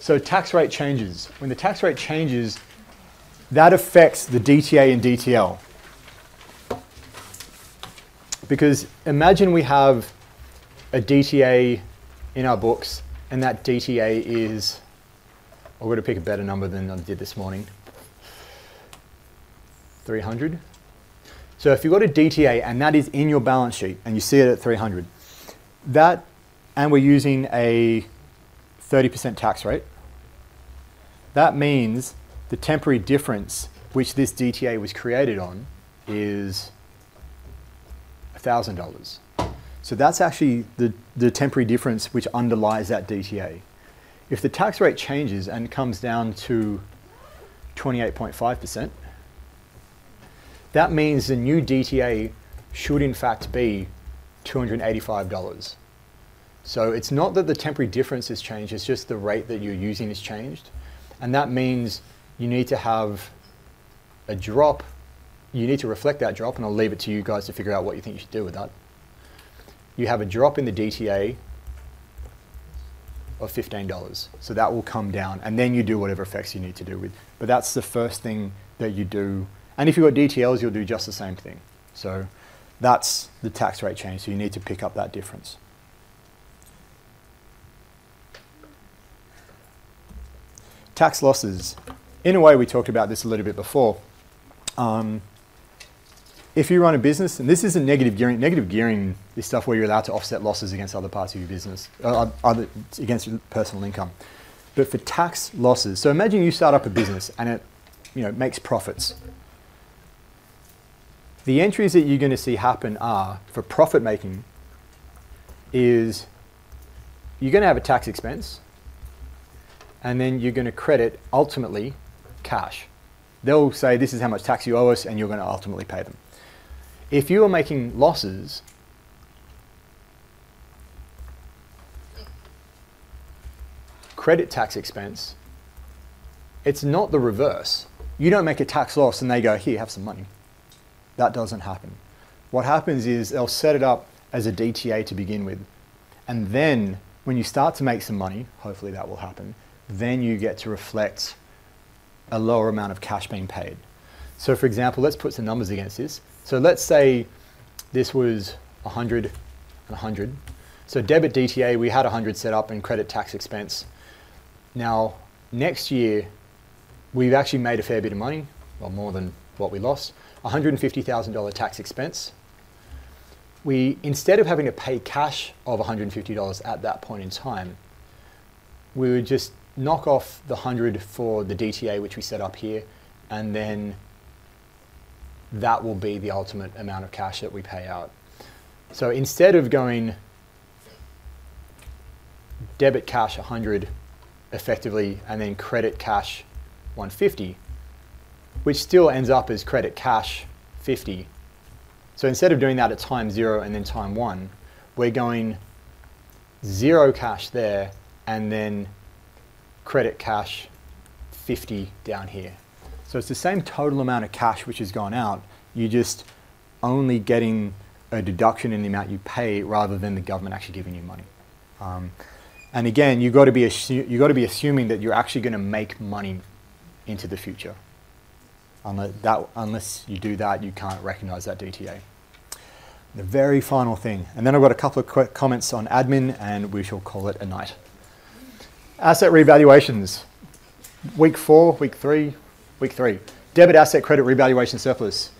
So tax rate changes. When the tax rate changes, that affects the DTA and DTL. Because imagine we have a DTA in our books, and that DTA is, I'm going to pick a better number than I did this morning, 300. So if you've got a DTA and that is in your balance sheet and you see it at 300, that, and we're using a 30% tax rate, that means the temporary difference which this DTA was created on is $1,000. So that's actually the temporary difference which underlies that DTA. If the tax rate changes and comes down to 28.5%, that means the new DTA should in fact be $285. So it's not that the temporary difference has changed, it's just the rate that you're using has changed. And that means you need to have a drop, you need to reflect that drop, and I'll leave it to you guys to figure out what you think you should do with that. You have a drop in the DTA of $15. So that will come down, and then you do whatever effects you need to do with. But that's the first thing that you do. And if you've got DTLs, you'll do just the same thing. So that's the tax rate change, so you need to pick up that difference. Tax losses. In a way, we talked about this a little bit before. If you run a business, and this isn't negative gearing is stuff where you're allowed to offset losses against other parts of your business, against your personal income. But for tax losses, so imagine you start up a business and it makes profits. The entries that you're going to see happen are, for profit making, is you're going to have a tax expense, and then you're going to credit, ultimately, cash. They'll say this is how much tax you owe us, and you're going to ultimately pay them. If you are making losses, credit tax expense, it's not the reverse. You don't make a tax loss and they go, here, have some money. That doesn't happen. What happens is they'll set it up as a DTA to begin with. And then when you start to make some money, hopefully that will happen, then you get to reflect a lower amount of cash being paid. So for example, let's put some numbers against this. So let's say this was 100 and 100. So debit DTA, we had 100 set up and credit tax expense. Now, next year, we've actually made a fair bit of money, well, more than what we lost, $150,000 tax expense. We, instead of having to pay cash of $150 at that point in time, we would just knock off the 100 for the DTA, which we set up here, and then that will be the ultimate amount of cash that we pay out. So instead of going debit cash 100 effectively and then credit cash 150, which still ends up as credit cash 50. So instead of doing that at time 0 and then time 1, we're going 0 cash there and then credit cash 50 down here. So it's the same total amount of cash which has gone out, you're just only getting a deduction in the amount you pay rather than the government actually giving you money. And again, you've got to be assuming that you're actually going to make money into the future. Unless you do that, you can't recognize that DTA. The very final thing, and then I've got a couple of quick comments on admin and we shall call it a night. Asset revaluations, week 3. Debit asset credit revaluation surplus.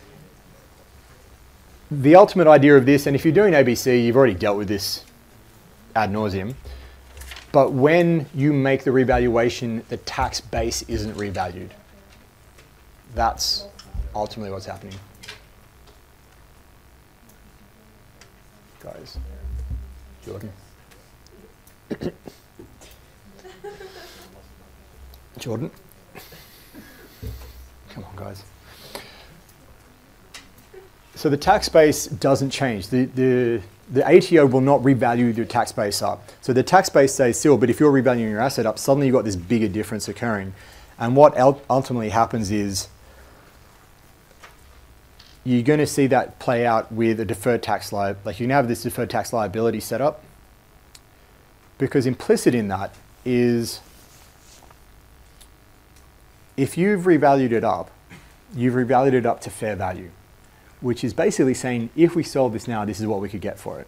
The ultimate idea of this, and if you're doing ABC, you've already dealt with this ad nauseum, but when you make the revaluation, the tax base isn't revalued. That's ultimately what's happening. Guys, Jordan. Jordan. Come on, guys. So the tax base doesn't change. The ATO will not revalue your tax base up. So the tax base stays still, but if you're revaluing your asset up, suddenly you've got this bigger difference occurring. And what ultimately happens is you're going to see that play out with a deferred tax liability. Like you can have this deferred tax liability set up because implicit in that is if you've revalued it up, you've revalued it up to fair value, which is basically saying if we sold this now, this is what we could get for it.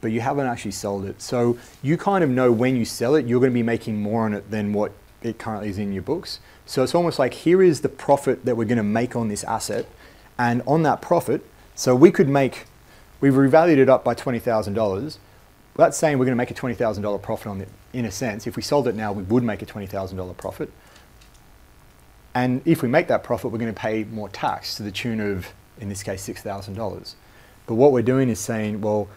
But you haven't actually sold it. So you kind of know when you sell it, you're going to be making more on it than what it currently is in your books. So it's almost like here is the profit that we're going to make on this asset. And on that profit, so we could make, we've revalued it up by $20,000. That's saying we're going to make a $20,000 profit on it in a sense. If we sold it now, we would make a $20,000 profit. And if we make that profit, we're going to pay more tax to the tune of, in this case, $6,000. But what we're doing is saying, well,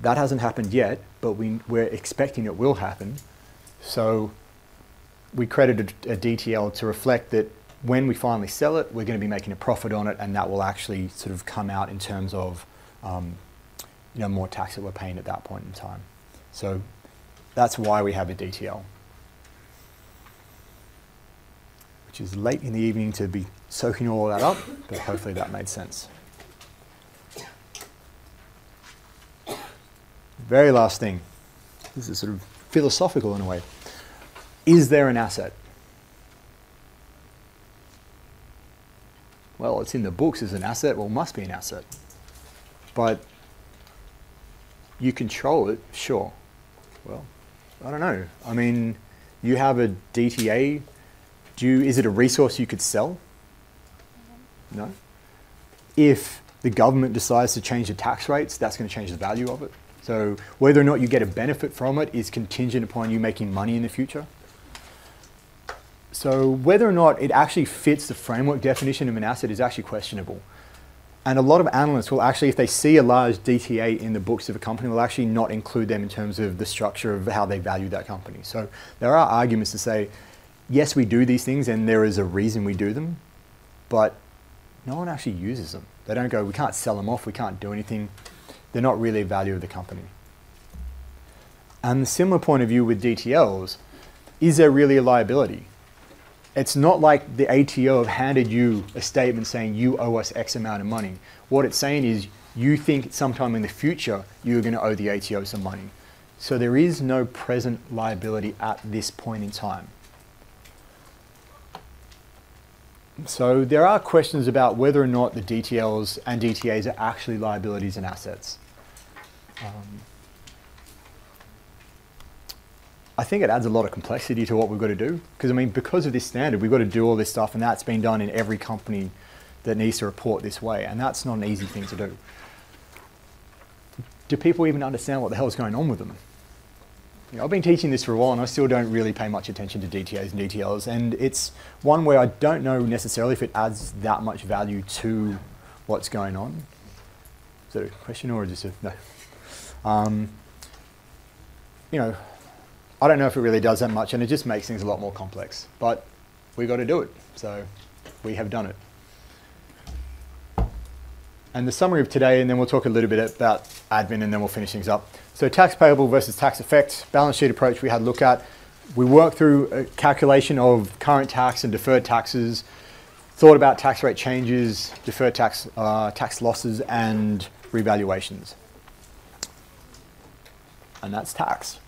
that hasn't happened yet, but we're expecting it will happen. So we credited a DTL to reflect that when we finally sell it, we're going to be making a profit on it, and that will actually sort of come out in terms of more tax that we're paying at that point in time. So that's why we have a DTL, which is late in the evening to be soaking all that up, but hopefully that made sense. Very last thing, this is sort of philosophical in a way. Is there an asset? Well, it's in the books as an asset, well, it must be an asset. But you control it, sure. Well, I don't know. I mean, you have a DTA. Is it a resource you could sell? No. If the government decides to change the tax rates, that's going to change the value of it. So whether or not you get a benefit from it is contingent upon you making money in the future. So whether or not it actually fits the framework definition of an asset is actually questionable. And a lot of analysts will actually, if they see a large DTA in the books of a company, will actually not include them in terms of the structure of how they value that company. So there are arguments to say, yes, we do these things and there is a reason we do them, but no one actually uses them. They don't go, we can't sell them off, we can't do anything. They're not really a value of the company. And the similar point of view with DTLs, is there really a liability? It's not like the ATO have handed you a statement saying you owe us X amount of money. What it's saying is you think sometime in the future you're going to owe the ATO some money. So there is no present liability at this point in time. So there are questions about whether or not the DTLs and DTAs are actually liabilities and assets. I think it adds a lot of complexity to what we've got to do. Because I mean, because of this standard, we've got to do all this stuff, and that's been done in every company that needs to report this way, and that's not an easy thing to do. Do people even understand what the hell is going on with them? You know, I've been teaching this for a while, and I still don't really pay much attention to DTAs and DTLs, and it's one where I don't know necessarily if it adds that much value to what's going on. Is that a question or just a no? You know, I don't know if it really does that much, and it just makes things a lot more complex. But we've got to do it, so we have done it. And the summary of today, and then we'll talk a little bit about admin, and then we'll finish things up. So tax payable versus tax effect, balance sheet approach we had a look at. We worked through a calculation of current tax and deferred taxes, thought about tax rate changes, deferred tax, tax losses, and revaluations. And that's tax.